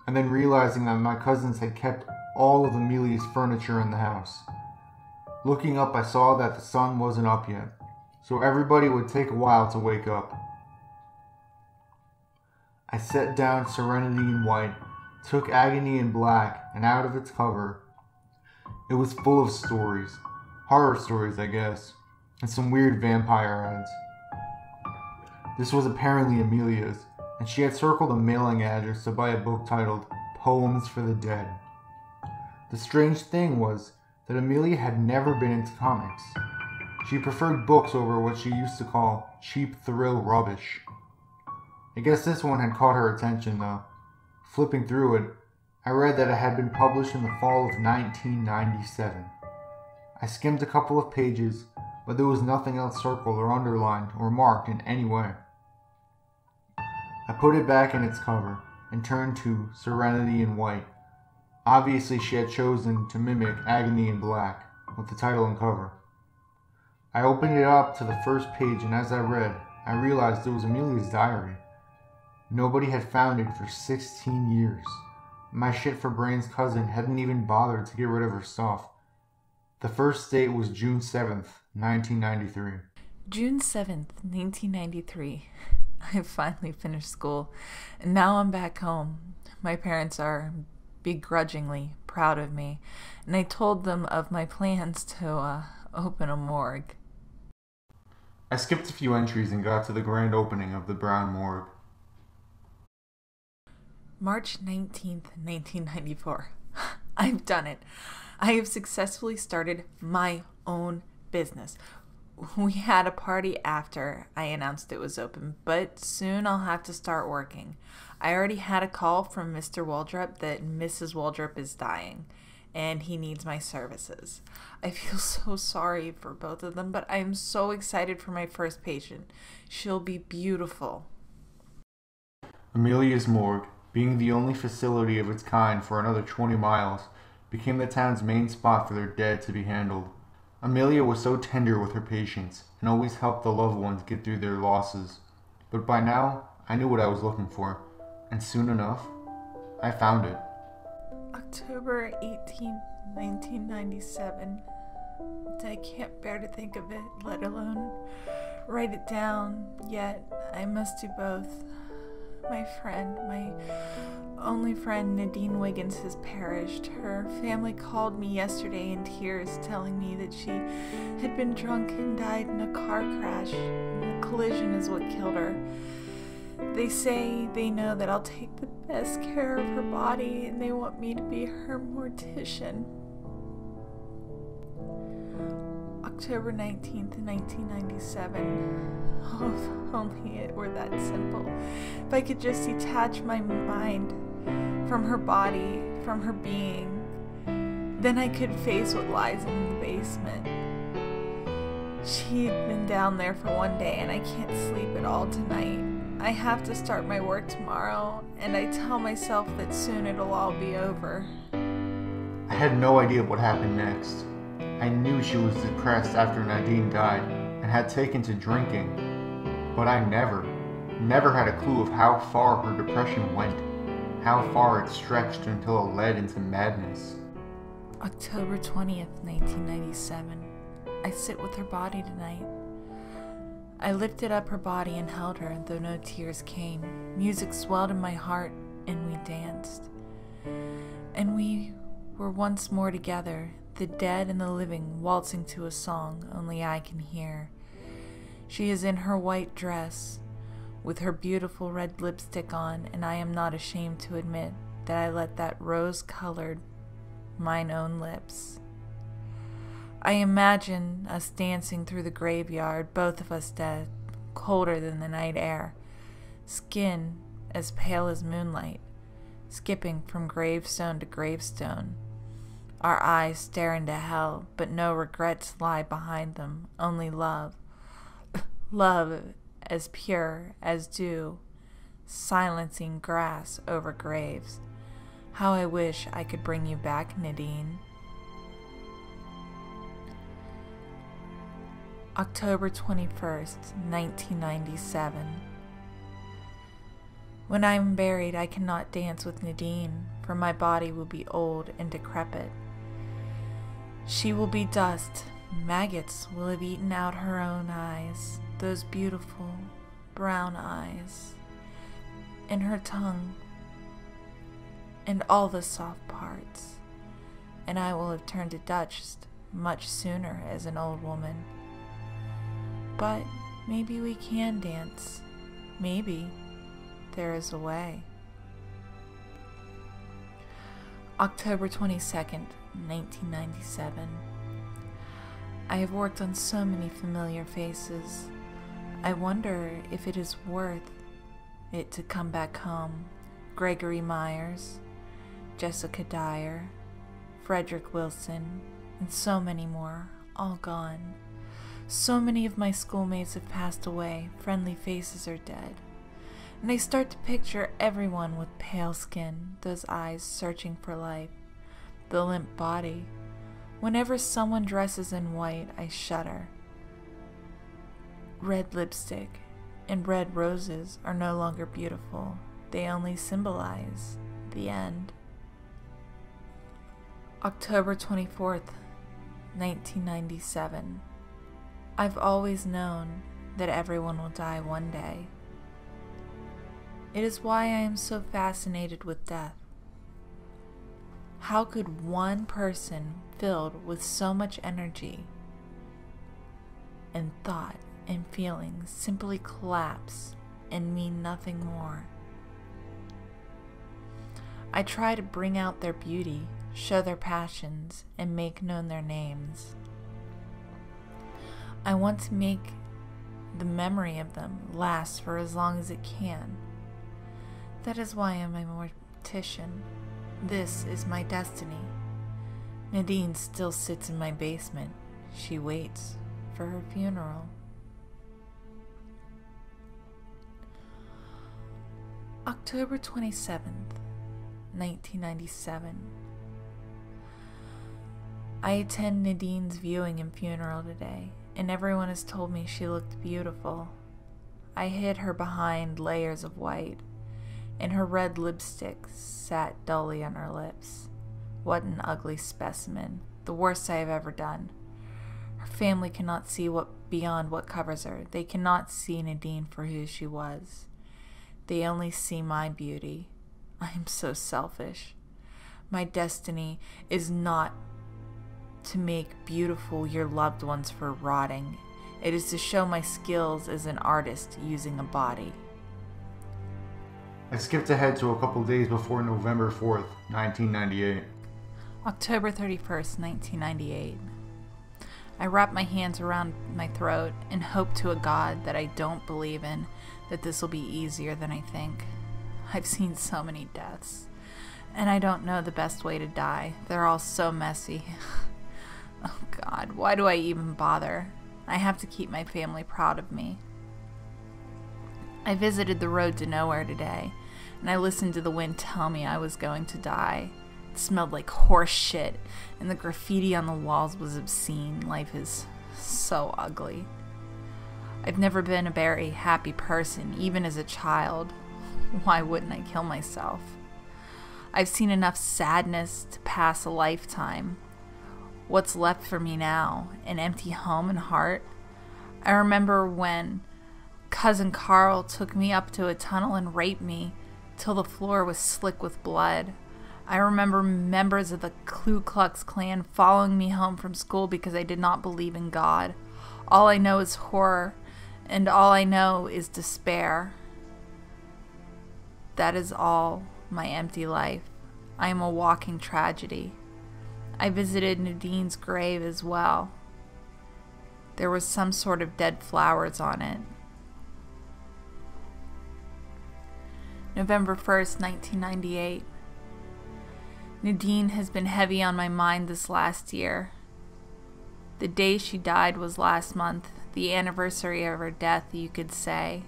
and then realizing that my cousins had kept all of Amelia's furniture in the house. Looking up, I saw that the sun wasn't up yet, so everybody would take a while to wake up. I set down Serenity in White, took Agony in Black, and out of its cover. It was full of stories, horror stories I guess, and some weird vampire ads. This was apparently Amelia's, and she had circled a mailing address to buy a book titled Poems for the Dead. The strange thing was that Amelia had never been into comics. She preferred books over what she used to call cheap thrill rubbish. I guess this one had caught her attention though. Flipping through it, I read that it had been published in the fall of 1997. I skimmed a couple of pages, but there was nothing else circled or underlined or marked in any way. I put it back in its cover and turned to Serenity in White. Obviously she had chosen to mimic Agony in Black with the title and cover. I opened it up to the first page, and as I read, I realized it was Amelia's diary. Nobody had found it for 16 years. My shit for brains cousin hadn't even bothered to get rid of her stuff. The first date was June 7th, 1993. June 7th, 1993. I finally finished school, and now I'm back home. My parents are begrudgingly proud of me, and I told them of my plans to open a morgue. I skipped a few entries and got to the grand opening of the Brown Morgue. March 19th, 1994. I've done it. I have successfully started my own business. We had a party after I announced it was open, but soon I'll have to start working. I already had a call from Mr. Waldrop that Mrs. Waldrop is dying, and he needs my services. I feel so sorry for both of them, but I am so excited for my first patient. She'll be beautiful. Amelia's Morgue, being the only facility of its kind for another 20 miles, became the town's main spot for their dead to be handled. Amelia was so tender with her patients and always helped the loved ones get through their losses. But by now, I knew what I was looking for, and soon enough, I found it. October 18, 1997. I can't bear to think of it, let alone write it down, yet I must do both. My friend, my only friend, Nadine Wiggins, has perished. Her family called me yesterday in tears, telling me that she had been drunk and died in a car crash. The collision is what killed her. They say they know that I'll take the best care of her body, and they want me to be her mortician. October 19th, 1997. Oh, if only it were that simple. If I could just detach my mind from her body, from her being, then I could face what lies in the basement. She had been down there for one day, and I can't sleep at all tonight. I have to start my work tomorrow, and I tell myself that soon it'll all be over. I had no idea what happened next. I knew she was depressed after Nadine died and had taken to drinking, but I never had a clue of how far her depression went, how far it stretched until it led into madness. October 20th, 1997. I sit with her body tonight. I lifted up her body and held her, though no tears came. Music swelled in my heart, and we danced. And we were once more together, the dead and the living waltzing to a song only I can hear. She is in her white dress, with her beautiful red lipstick on, and I am not ashamed to admit that I let that rose-colored mine own lips. I imagine us dancing through the graveyard, both of us dead, colder than the night air, skin as pale as moonlight, skipping from gravestone to gravestone. Our eyes stare into hell, but no regrets lie behind them, only love. Love as pure as dew, silencing grass over graves. How I wish I could bring you back, Nadine. October 21st, 1997. When I am buried, I cannot dance with Nadine, for my body will be old and decrepit. She will be dust. Maggots will have eaten out her own eyes, those beautiful brown eyes, and her tongue, and all the soft parts, and I will have turned to dust much sooner as an old woman. But maybe we can dance. Maybe there is a way. October 22nd, 1997. I have worked on so many familiar faces. I wonder if it is worth it to come back home. Gregory Myers, Jessica Dyer, Frederick Wilson, and so many more, all gone. So many of my schoolmates have passed away, friendly faces are dead. And I start to picture everyone with pale skin, those eyes searching for life, the limp body. Whenever someone dresses in white, I shudder. Red lipstick and red roses are no longer beautiful. They only symbolize the end. October 24th, 1997. I've always known that everyone will die one day. It is why I am so fascinated with death. How could one person filled with so much energy and thought and feelings simply collapse and mean nothing more? I try to bring out their beauty, show their passions, and make known their names. I want to make the memory of them last for as long as it can. That is why I am a mortician. This is my destiny. Nadine still sits in my basement. She waits for her funeral. October 27th, 1997. I attend Nadine's viewing and funeral today, and everyone has told me she looked beautiful. I hid her behind layers of white, and her red lipstick sat dully on her lips. What an ugly specimen, the worst I have ever done. Her family cannot see beyond what covers her. They cannot see Nadine for who she was. They only see my beauty. I am so selfish. My destiny is not to make beautiful your loved ones for rotting. It is to show my skills as an artist using a body. I skipped ahead to a couple days before November 4th, 1998. October 31st, 1998. I wrap my hands around my throat and hope to a God that I don't believe in that this will be easier than I think. I've seen so many deaths, and I don't know the best way to die. They're all so messy. Oh God, why do I even bother? I have to keep my family proud of me. I visited the road to nowhere today, and I listened to the wind tell me I was going to die. It smelled like horse shit, and the graffiti on the walls was obscene. Life is so ugly. I've never been a very happy person, even as a child. Why wouldn't I kill myself? I've seen enough sadness to pass a lifetime. What's left for me now? An empty home and heart? I remember when Cousin Carl took me up to a tunnel and raped me till the floor was slick with blood. I remember members of the Ku Klux Klan following me home from school because I did not believe in God. All I know is horror, and all I know is despair. That is all my empty life. I am a walking tragedy. I visited Nadine's grave as well. There was some sort of dead flowers on it. November 1st, 1998. Nadine has been heavy on my mind this last year. The day she died was last month, the anniversary of her death, you could say.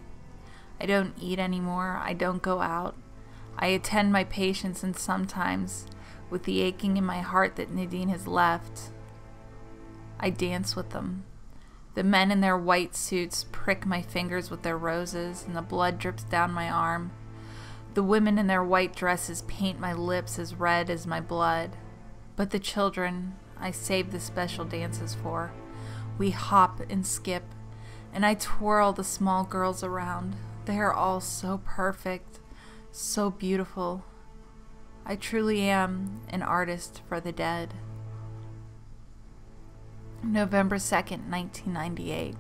I don't eat anymore. I don't go out. I attend my patients, and sometimes, with the aching in my heart that Nadine has left, I dance with them. The men in their white suits prick my fingers with their roses, and the blood drips down my arm. The women in their white dresses paint my lips as red as my blood. But the children, I save the special dances for. We hop and skip, and I twirl the small girls around. They are all so perfect, so beautiful. I truly am an artist for the dead. November 2nd, 1998.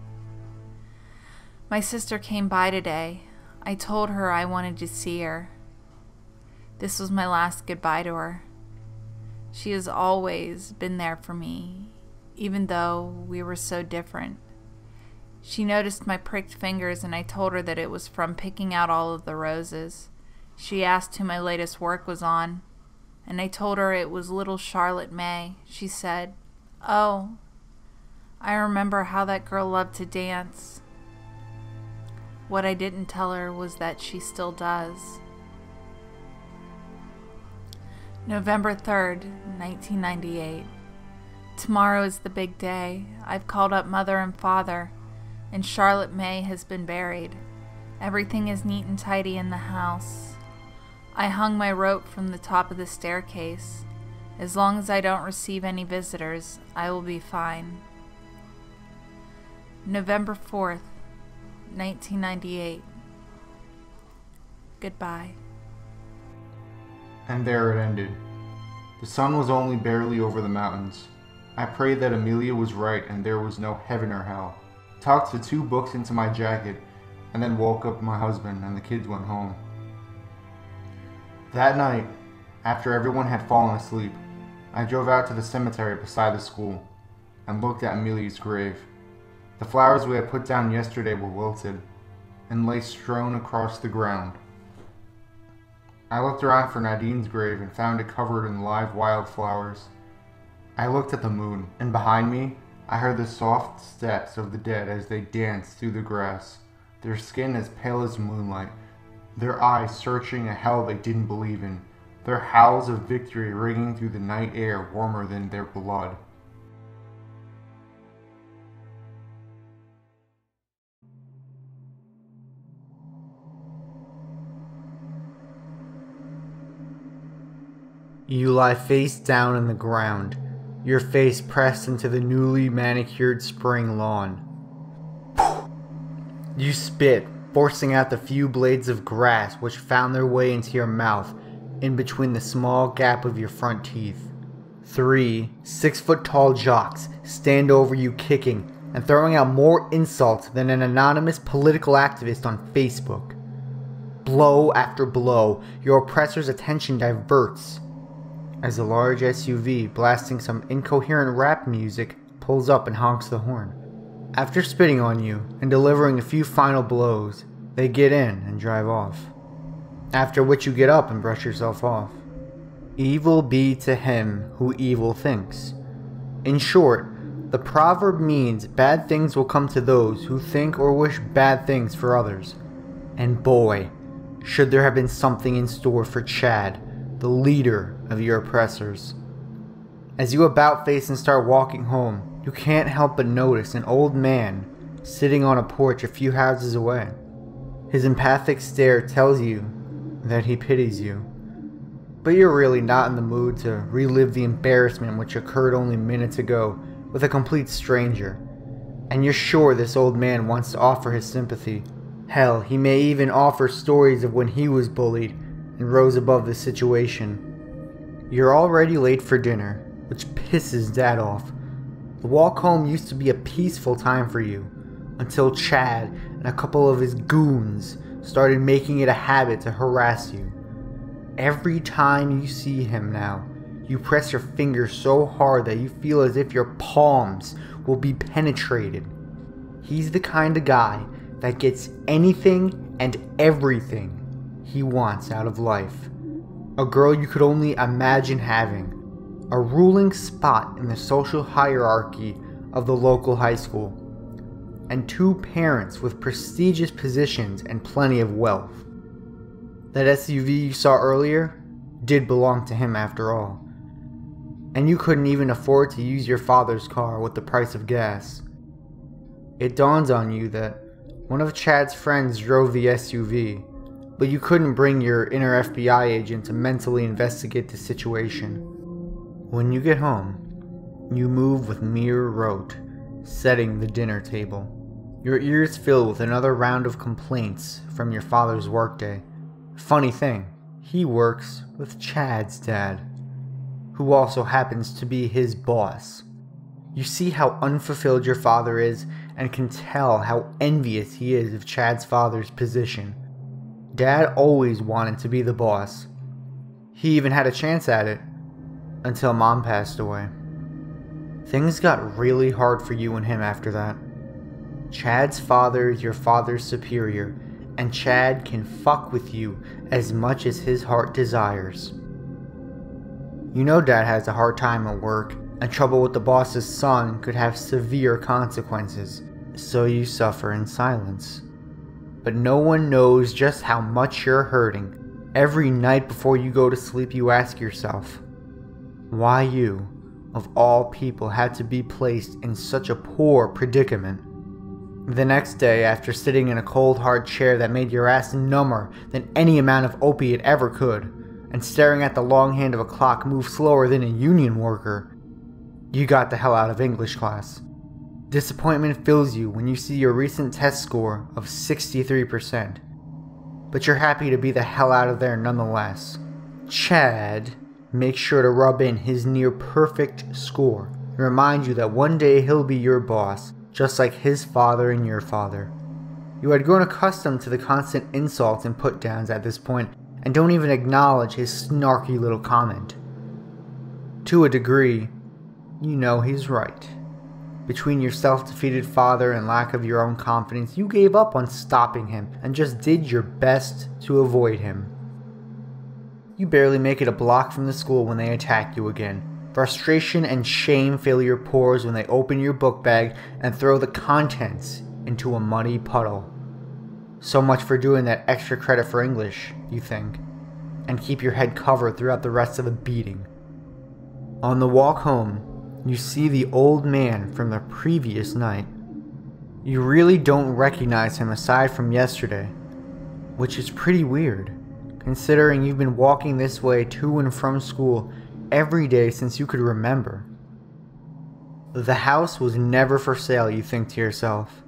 My sister came by today. I told her I wanted to see her. This was my last goodbye to her. She has always been there for me, even though we were so different. She noticed my pricked fingers, and I told her that it was from picking out all of the roses. She asked who my latest work was on, and I told her it was Little Charlotte May. She said, "Oh, I remember how that girl loved to dance." What I didn't tell her was that she still does. November 3rd, 1998. Tomorrow is the big day. I've called up Mother and Father, and Charlotte May has been buried. Everything is neat and tidy in the house. I hung my rope from the top of the staircase. As long as I don't receive any visitors, I will be fine. November 4th, 1998. Goodbye. And there it ended. The sun was only barely over the mountains. I prayed that Amelia was right and there was no heaven or hell. Tucked the two books into my jacket and then woke up my husband and the kids went home. That night, after everyone had fallen asleep, I drove out to the cemetery beside the school and looked at Amelia's grave. The flowers we had put down yesterday were wilted and lay strewn across the ground. I looked around for Nadine's grave and found it covered in live wildflowers. I looked at the moon, and behind me, I heard the soft steps of the dead as they danced through the grass, their skin as pale as moonlight, their eyes searching a hell they didn't believe in, their howls of victory ringing through the night air warmer than their blood. You lie face down on the ground, your face pressed into the newly manicured spring lawn. You spit, forcing out the few blades of grass which found their way into your mouth in between the small gap of your front teeth. 3 6-foot-tall jocks stand over you kicking and throwing out more insults than an anonymous political activist on Facebook. Blow after blow, your oppressor's attention diverts as a large SUV blasting some incoherent rap music pulls up and honks the horn. After spitting on you and delivering a few final blows, they get in and drive off. After which you get up and brush yourself off. Evil be to him who evil thinks. In short, the proverb means bad things will come to those who think or wish bad things for others. And boy, should there have been something in store for Chad, the leader of your oppressors. As you about face and start walking home, you can't help but notice an old man sitting on a porch a few houses away. His empathic stare tells you that he pities you, but you're really not in the mood to relive the embarrassment which occurred only minutes ago with a complete stranger, and you're sure this old man wants to offer his sympathy, Hell, he may even offer stories of when he was bullied and rose above the situation. You're already late for dinner, which pisses Dad off. The walk home used to be a peaceful time for you, until Chad and a couple of his goons started making it a habit to harass you. Every time you see him now, you press your finger so hard that you feel as if your palms will be penetrated. He's the kind of guy that gets anything and everything he wants out of life. A girl you could only imagine having. A ruling spot in the social hierarchy of the local high school. And two parents with prestigious positions and plenty of wealth. That SUV you saw earlier did belong to him after all. And you couldn't even afford to use your father's car with the price of gas. It dawns on you that one of Chad's friends drove the SUV, but you couldn't bring your inner FBI agent to mentally investigate the situation. When you get home, you move with mere rote, setting the dinner table. Your ears fill with another round of complaints from your father's workday. Funny thing, he works with Chad's dad, who also happens to be his boss. You see how unfulfilled your father is and can tell how envious he is of Chad's father's position. Dad always wanted to be the boss. He even had a chance at it, until Mom passed away. Things got really hard for you and him after that. Chad's father is your father's superior, and Chad can fuck with you as much as his heart desires. You know Dad has a hard time at work, and trouble with the boss's son could have severe consequences, so you suffer in silence. But no one knows just how much you're hurting. Every night before you go to sleep, you ask yourself, why you, of all people, had to be placed in such a poor predicament. The next day, after sitting in a cold, hard chair that made your ass number than any amount of opiate ever could, and staring at the long hand of a clock move slower than a union worker, you got the hell out of English class. Disappointment fills you when you see your recent test score of 63%, but you're happy to be the hell out of there nonetheless. Chad makes sure to rub in his near-perfect score and remind you that one day he'll be your boss, just like his father and your father. You had grown accustomed to the constant insults and put-downs at this point, and don't even acknowledge his snarky little comment. To a degree, you know he's right. Between your self-defeated father and lack of your own confidence, you gave up on stopping him and just did your best to avoid him. You barely make it a block from the school when they attack you again. Frustration and shame fill your pores when they open your book bag and throw the contents into a muddy puddle. So much for doing that extra credit for English, you think, and keep your head covered throughout the rest of the beating. On the walk home, you see the old man from the previous night. You really don't recognize him aside from yesterday, which is pretty weird, considering you've been walking this way to and from school every day since you could remember. The house was never for sale, you think to yourself.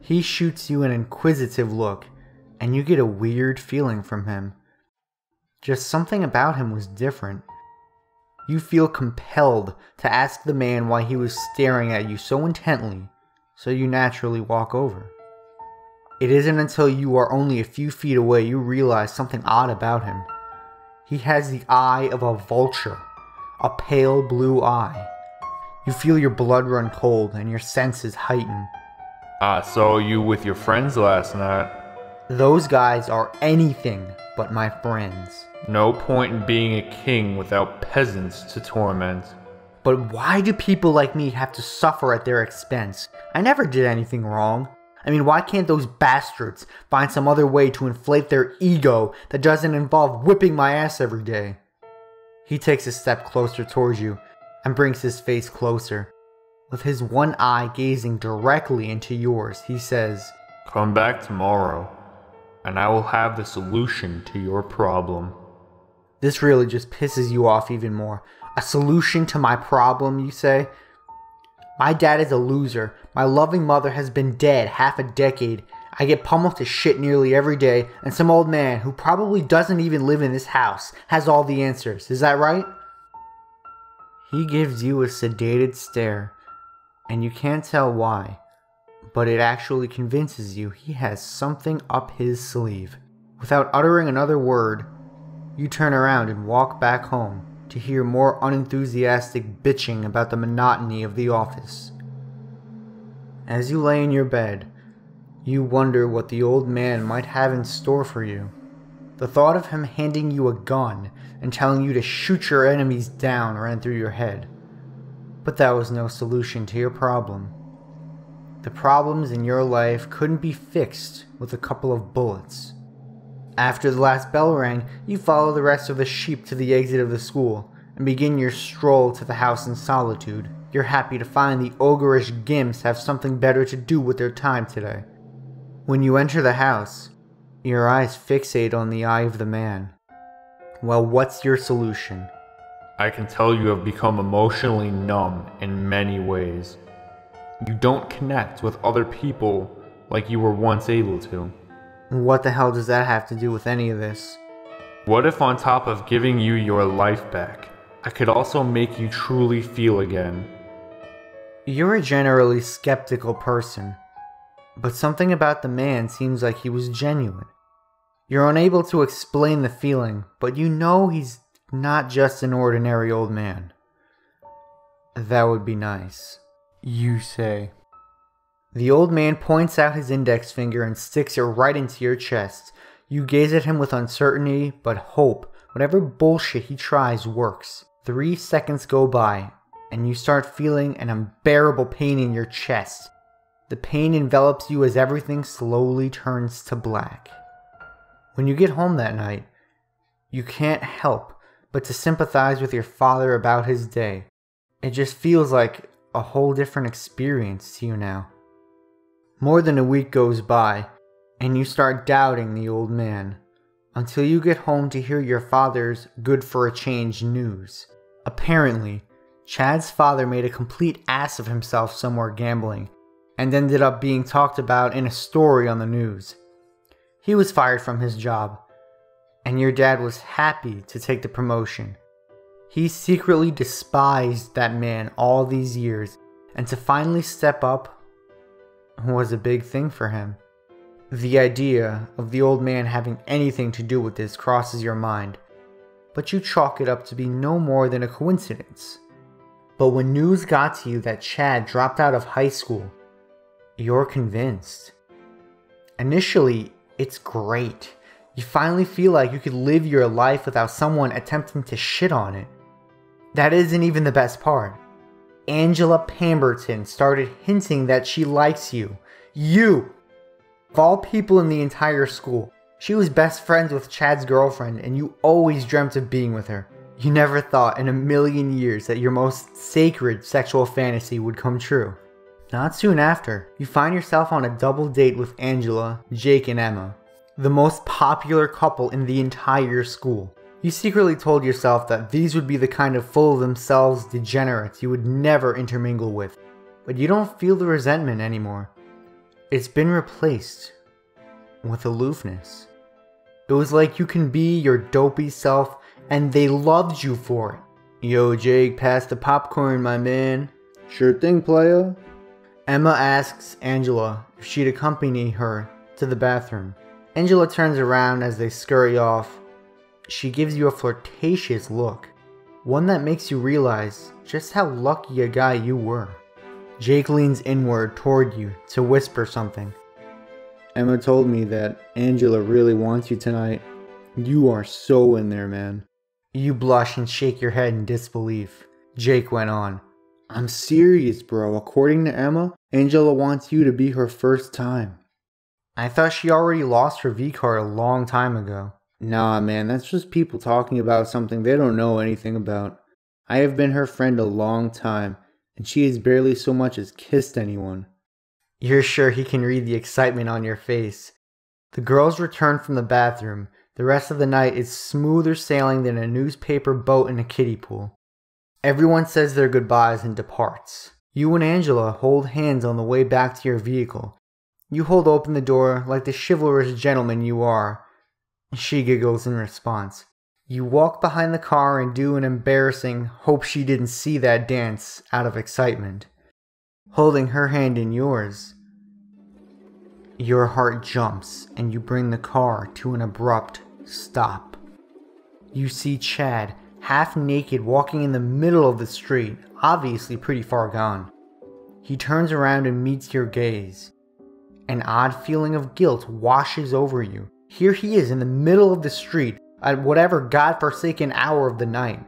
He shoots you an inquisitive look, and you get a weird feeling from him. Just something about him was different. You feel compelled to ask the man why he was staring at you so intently, so you naturally walk over. It isn't until you are only a few feet away you realize something odd about him. He has the eye of a vulture, a pale blue eye. You feel your blood run cold and your senses heighten. I saw you with your friends last night. Those guys are anything but my friends. No point in being a king without peasants to torment. But why do people like me have to suffer at their expense? I never did anything wrong. I mean, why can't those bastards find some other way to inflate their ego that doesn't involve whipping my ass every day? He takes a step closer towards you and brings his face closer. With his one eye gazing directly into yours, he says, "Come back tomorrow, and I will have the solution to your problem." This really just pisses you off even more. A solution to my problem, you say? My dad is a loser. My loving mother has been dead half a decade, I get pummeled to shit nearly every day, and some old man who probably doesn't even live in this house has all the answers. Is that right? He gives you a sedated stare, and you can't tell why, but it actually convinces you he has something up his sleeve. Without uttering another word, you turn around and walk back home to hear more unenthusiastic bitching about the monotony of the office. As you lay in your bed, you wonder what the old man might have in store for you. The thought of him handing you a gun and telling you to shoot your enemies down ran through your head. But that was no solution to your problem. The problems in your life couldn't be fixed with a couple of bullets. After the last bell rang, you follow the rest of the sheep to the exit of the school and begin your stroll to the house in solitude. You're happy to find the ogreish gimps have something better to do with their time today. When you enter the house, your eyes fixate on the eye of the man. Well, what's your solution? I can tell you have become emotionally numb in many ways. You don't connect with other people like you were once able to. What the hell does that have to do with any of this? What if on top of giving you your life back, I could also make you truly feel again? You're a generally skeptical person, but something about the man seems like he was genuine. You're unable to explain the feeling, but you know he's not just an ordinary old man. That would be nice, you say. The old man points out his index finger and sticks it right into your chest. You gaze at him with uncertainty, but hope. Whatever bullshit he tries works. 3 seconds go by, and you start feeling an unbearable pain in your chest. The pain envelops you as everything slowly turns to black. When you get home that night, you can't help but to sympathize with your father about his day. It just feels like a whole different experience to you now. More than a week goes by, and you start doubting the old man, until you get home to hear your father's good for a change news. Apparently, Chad's father made a complete ass of himself somewhere gambling, and ended up being talked about in a story on the news. He was fired from his job, and your dad was happy to take the promotion. He secretly despised that man all these years, and to finally step up was a big thing for him. The idea of the old man having anything to do with this crosses your mind, but you chalk it up to be no more than a coincidence. But when news got to you that Chad dropped out of high school, you're convinced. Initially, it's great. You finally feel like you could live your life without someone attempting to shit on it. That isn't even the best part. Angela Pemberton started hinting that she likes you. You! Of all people in the entire school, she was best friends with Chad's girlfriend, and you always dreamt of being with her. You never thought in a million years that your most sacred sexual fantasy would come true. Not soon after, you find yourself on a double date with Angela, Jake, and Emma, the most popular couple in the entire school. You secretly told yourself that these would be the kind of full-of-themselves degenerates you would never intermingle with, but you don't feel the resentment anymore. It's been replaced with aloofness. It was like you can be your dopey self, and they loved you for it. Yo, Jake, pass the popcorn, my man. Sure thing, playa. Emma asks Angela if she'd accompany her to the bathroom. Angela turns around as they scurry off. She gives you a flirtatious look, one that makes you realize just how lucky a guy you were. Jake leans inward toward you to whisper something. Emma told me that Angela really wants you tonight. You are so in there, man. You blush and shake your head in disbelief. Jake went on. I'm serious, bro. According to Emma, Angela wants you to be her first time. I thought she already lost her V-card a long time ago. Nah, man, that's just people talking about something they don't know anything about. I have been her friend a long time, and she has barely so much as kissed anyone. You're sure he can read the excitement on your face. The girls return from the bathroom. The rest of the night is smoother sailing than a newspaper boat in a kiddie pool. Everyone says their goodbyes and departs. You and Angela hold hands on the way back to your vehicle. You hold open the door like the chivalrous gentleman you are. She giggles in response. You walk behind the car and do an embarrassing, hope she didn't see that dance out of excitement, holding her hand in yours. Your heart jumps and you bring the car to an abrupt stop. You see Chad, half naked, walking in the middle of the street, obviously pretty far gone. He turns around and meets your gaze. An odd feeling of guilt washes over you. Here he is in the middle of the street, at whatever godforsaken hour of the night,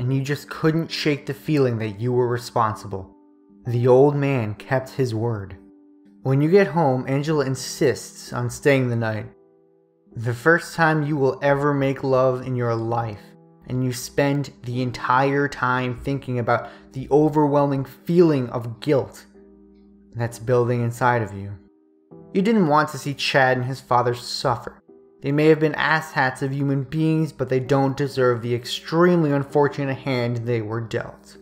and you just couldn't shake the feeling that you were responsible. The old man kept his word. When you get home, Angela insists on staying the night. The first time you will ever make love in your life, and you spend the entire time thinking about the overwhelming feeling of guilt that's building inside of you. You didn't want to see Chad and his father suffer. They may have been asshats of human beings, but they don't deserve the extremely unfortunate hand they were dealt.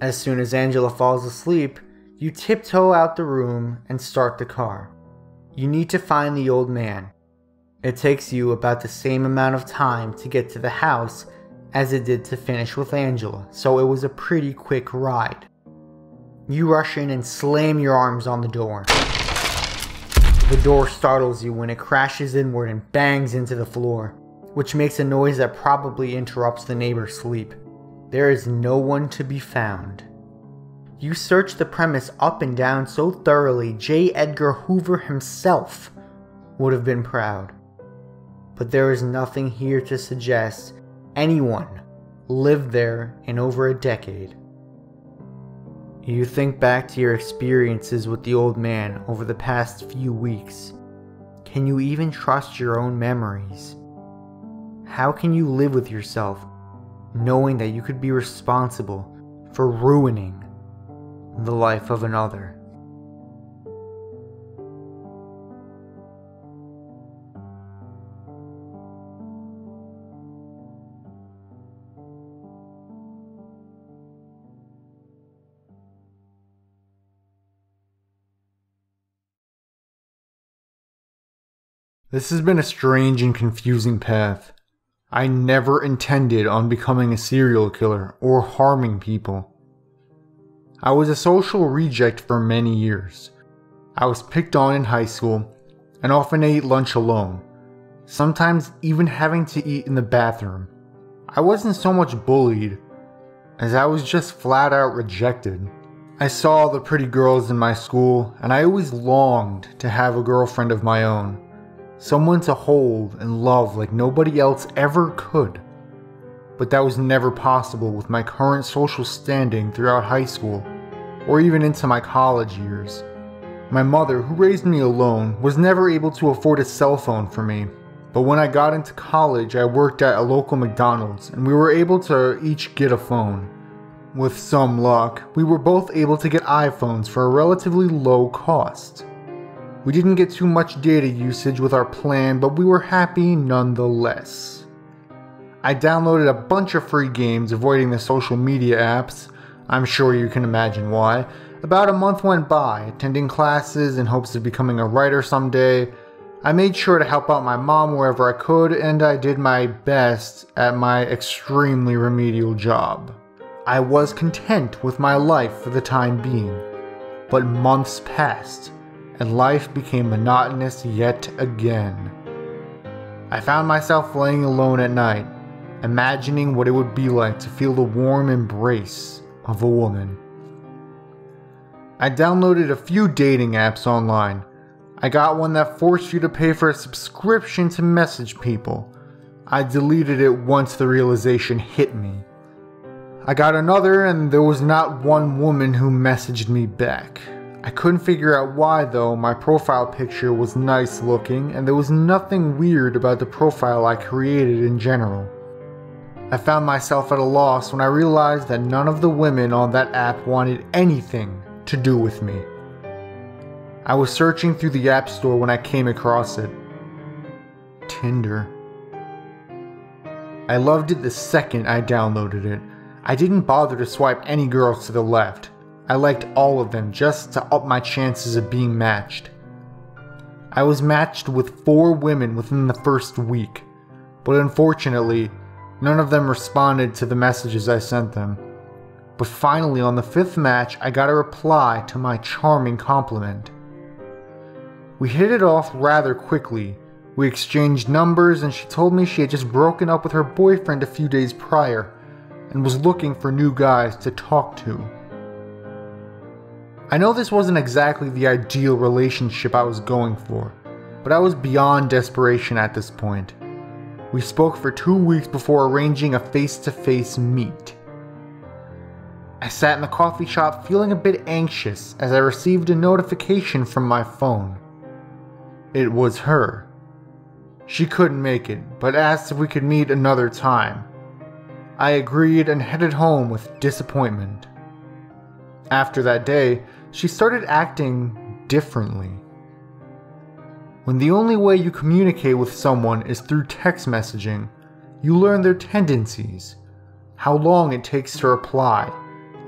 As soon as Angela falls asleep, you tiptoe out the room and start the car. You need to find the old man. It takes you about the same amount of time to get to the house as it did to finish with Angela, so it was a pretty quick ride. You rush in and slam your arms on the door. The door startles you when it crashes inward and bangs into the floor, which makes a noise that probably interrupts the neighbor's sleep. There is no one to be found. You search the premise up and down so thoroughly, J. Edgar Hoover himself would have been proud. But there is nothing here to suggest anyone lived there in over a decade. You think back to your experiences with the old man over the past few weeks. Can you even trust your own memories? How can you live with yourself knowing that you could be responsible for ruining the life of another? This has been a strange and confusing path. I never intended on becoming a serial killer or harming people. I was a social reject for many years. I was picked on in high school and often ate lunch alone, sometimes even having to eat in the bathroom. I wasn't so much bullied as I was just flat out rejected. I saw the pretty girls in my school and I always longed to have a girlfriend of my own. Someone to hold and love like nobody else ever could. But that was never possible with my current social standing throughout high school, or even into my college years. My mother, who raised me alone, was never able to afford a cell phone for me. But when I got into college, I worked at a local McDonald's, and we were able to each get a phone. With some luck, we were both able to get iPhones for a relatively low cost. We didn't get too much data usage with our plan, but we were happy nonetheless. I downloaded a bunch of free games, avoiding the social media apps. I'm sure you can imagine why. About a month went by, attending classes in hopes of becoming a writer someday. I made sure to help out my mom wherever I could, and I did my best at my extremely remedial job. I was content with my life for the time being, but months passed, and life became monotonous yet again. I found myself laying alone at night, imagining what it would be like to feel the warm embrace of a woman. I downloaded a few dating apps online. I got one that forced you to pay for a subscription to message people. I deleted it once the realization hit me. I got another, and there was not one woman who messaged me back. I couldn't figure out why though. My profile picture was nice looking and there was nothing weird about the profile I created in general. I found myself at a loss when I realized that none of the women on that app wanted anything to do with me. I was searching through the app store when I came across it. Tinder. I loved it the second I downloaded it. I didn't bother to swipe any girls to the left. I liked all of them just to up my chances of being matched. I was matched with 4 women within the first week, but unfortunately, none of them responded to the messages I sent them. But finally, on the 5th match, I got a reply to my charming compliment. We hit it off rather quickly. We exchanged numbers, and she told me she had just broken up with her boyfriend a few days prior and was looking for new guys to talk to. I know this wasn't exactly the ideal relationship I was going for, but I was beyond desperation at this point. We spoke for 2 weeks before arranging a face-to-face meet. I sat in the coffee shop feeling a bit anxious as I received a notification from my phone. It was her. She couldn't make it, but asked if we could meet another time. I agreed and headed home with disappointment. After that day, she started acting differently. When the only way you communicate with someone is through text messaging, you learn their tendencies, how long it takes to reply,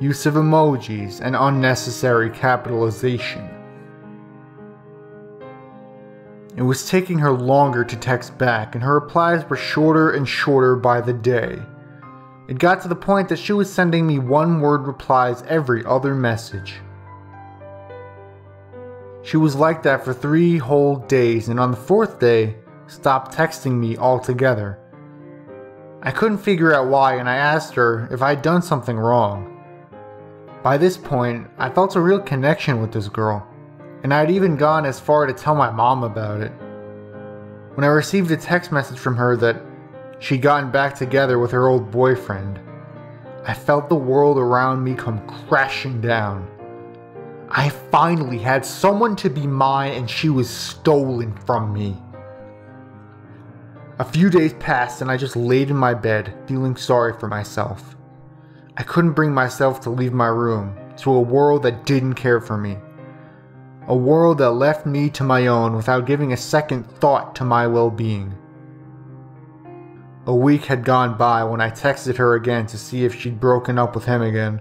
use of emojis, and unnecessary capitalization. It was taking her longer to text back, and her replies were shorter and shorter by the day. It got to the point that she was sending me one-word replies every other message. She was like that for 3 whole days, and on the 4th day, stopped texting me altogether. I couldn't figure out why, and I asked her if I'd done something wrong. By this point, I felt a real connection with this girl, and I'd even gone as far to tell my mom about it. When I received a text message from her that she'd gotten back together with her old boyfriend, I felt the world around me come crashing down. I finally had someone to be mine, and she was stolen from me. A few days passed, and I just laid in my bed, feeling sorry for myself. I couldn't bring myself to leave my room, to a world that didn't care for me. A world that left me to my own without giving a second thought to my well-being. A week had gone by when I texted her again to see if she'd broken up with him again.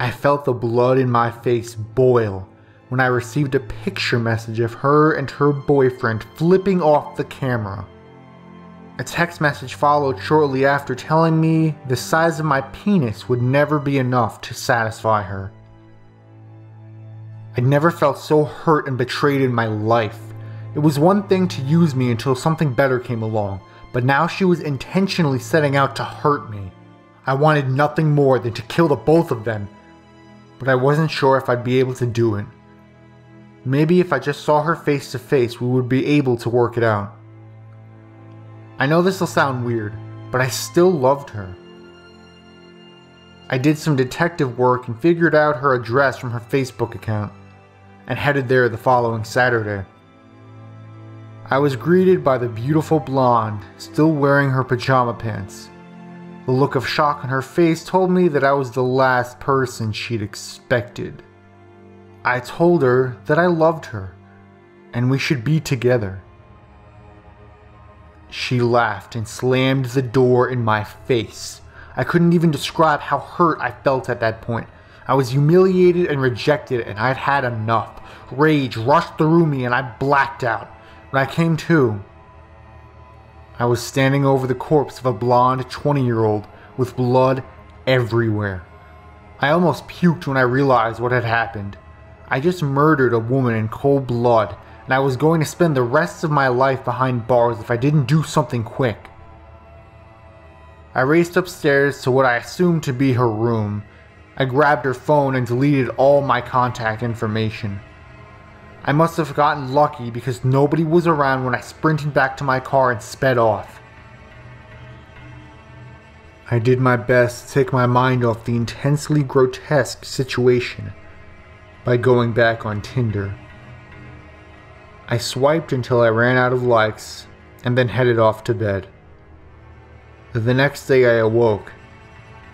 I felt the blood in my face boil when I received a picture message of her and her boyfriend flipping off the camera. A text message followed shortly after telling me the size of my penis would never be enough to satisfy her. I'd never felt so hurt and betrayed in my life. It was one thing to use me until something better came along, but now she was intentionally setting out to hurt me. I wanted nothing more than to kill the both of them, but I wasn't sure if I'd be able to do it. Maybe if I just saw her face to face, we would be able to work it out. I know this will sound weird, but I still loved her. I did some detective work and figured out her address from her Facebook account, and headed there the following Saturday. I was greeted by the beautiful blonde, still wearing her pajama pants. The look of shock on her face told me that I was the last person she'd expected. I told her that I loved her, and we should be together. She laughed and slammed the door in my face. I couldn't even describe how hurt I felt at that point. I was humiliated and rejected, and I'd had enough. Rage rushed through me, and I blacked out. When I came to, I was standing over the corpse of a blonde 20-year-old with blood everywhere. I almost puked when I realized what had happened. I just murdered a woman in cold blood, and I was going to spend the rest of my life behind bars if I didn't do something quick. I raced upstairs to what I assumed to be her room. I grabbed her phone and deleted all my contact information. I must have gotten lucky because nobody was around when I sprinted back to my car and sped off. I did my best to take my mind off the intensely grotesque situation by going back on Tinder. I swiped until I ran out of likes, and then headed off to bed. The next day I awoke.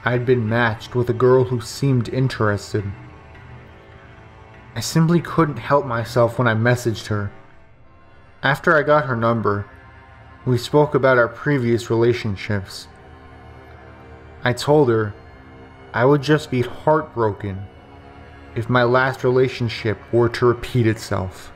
I had been matched with a girl who seemed interested. I simply couldn't help myself when I messaged her. After I got her number, we spoke about our previous relationships. I told her I would just be heartbroken if my last relationship were to repeat itself.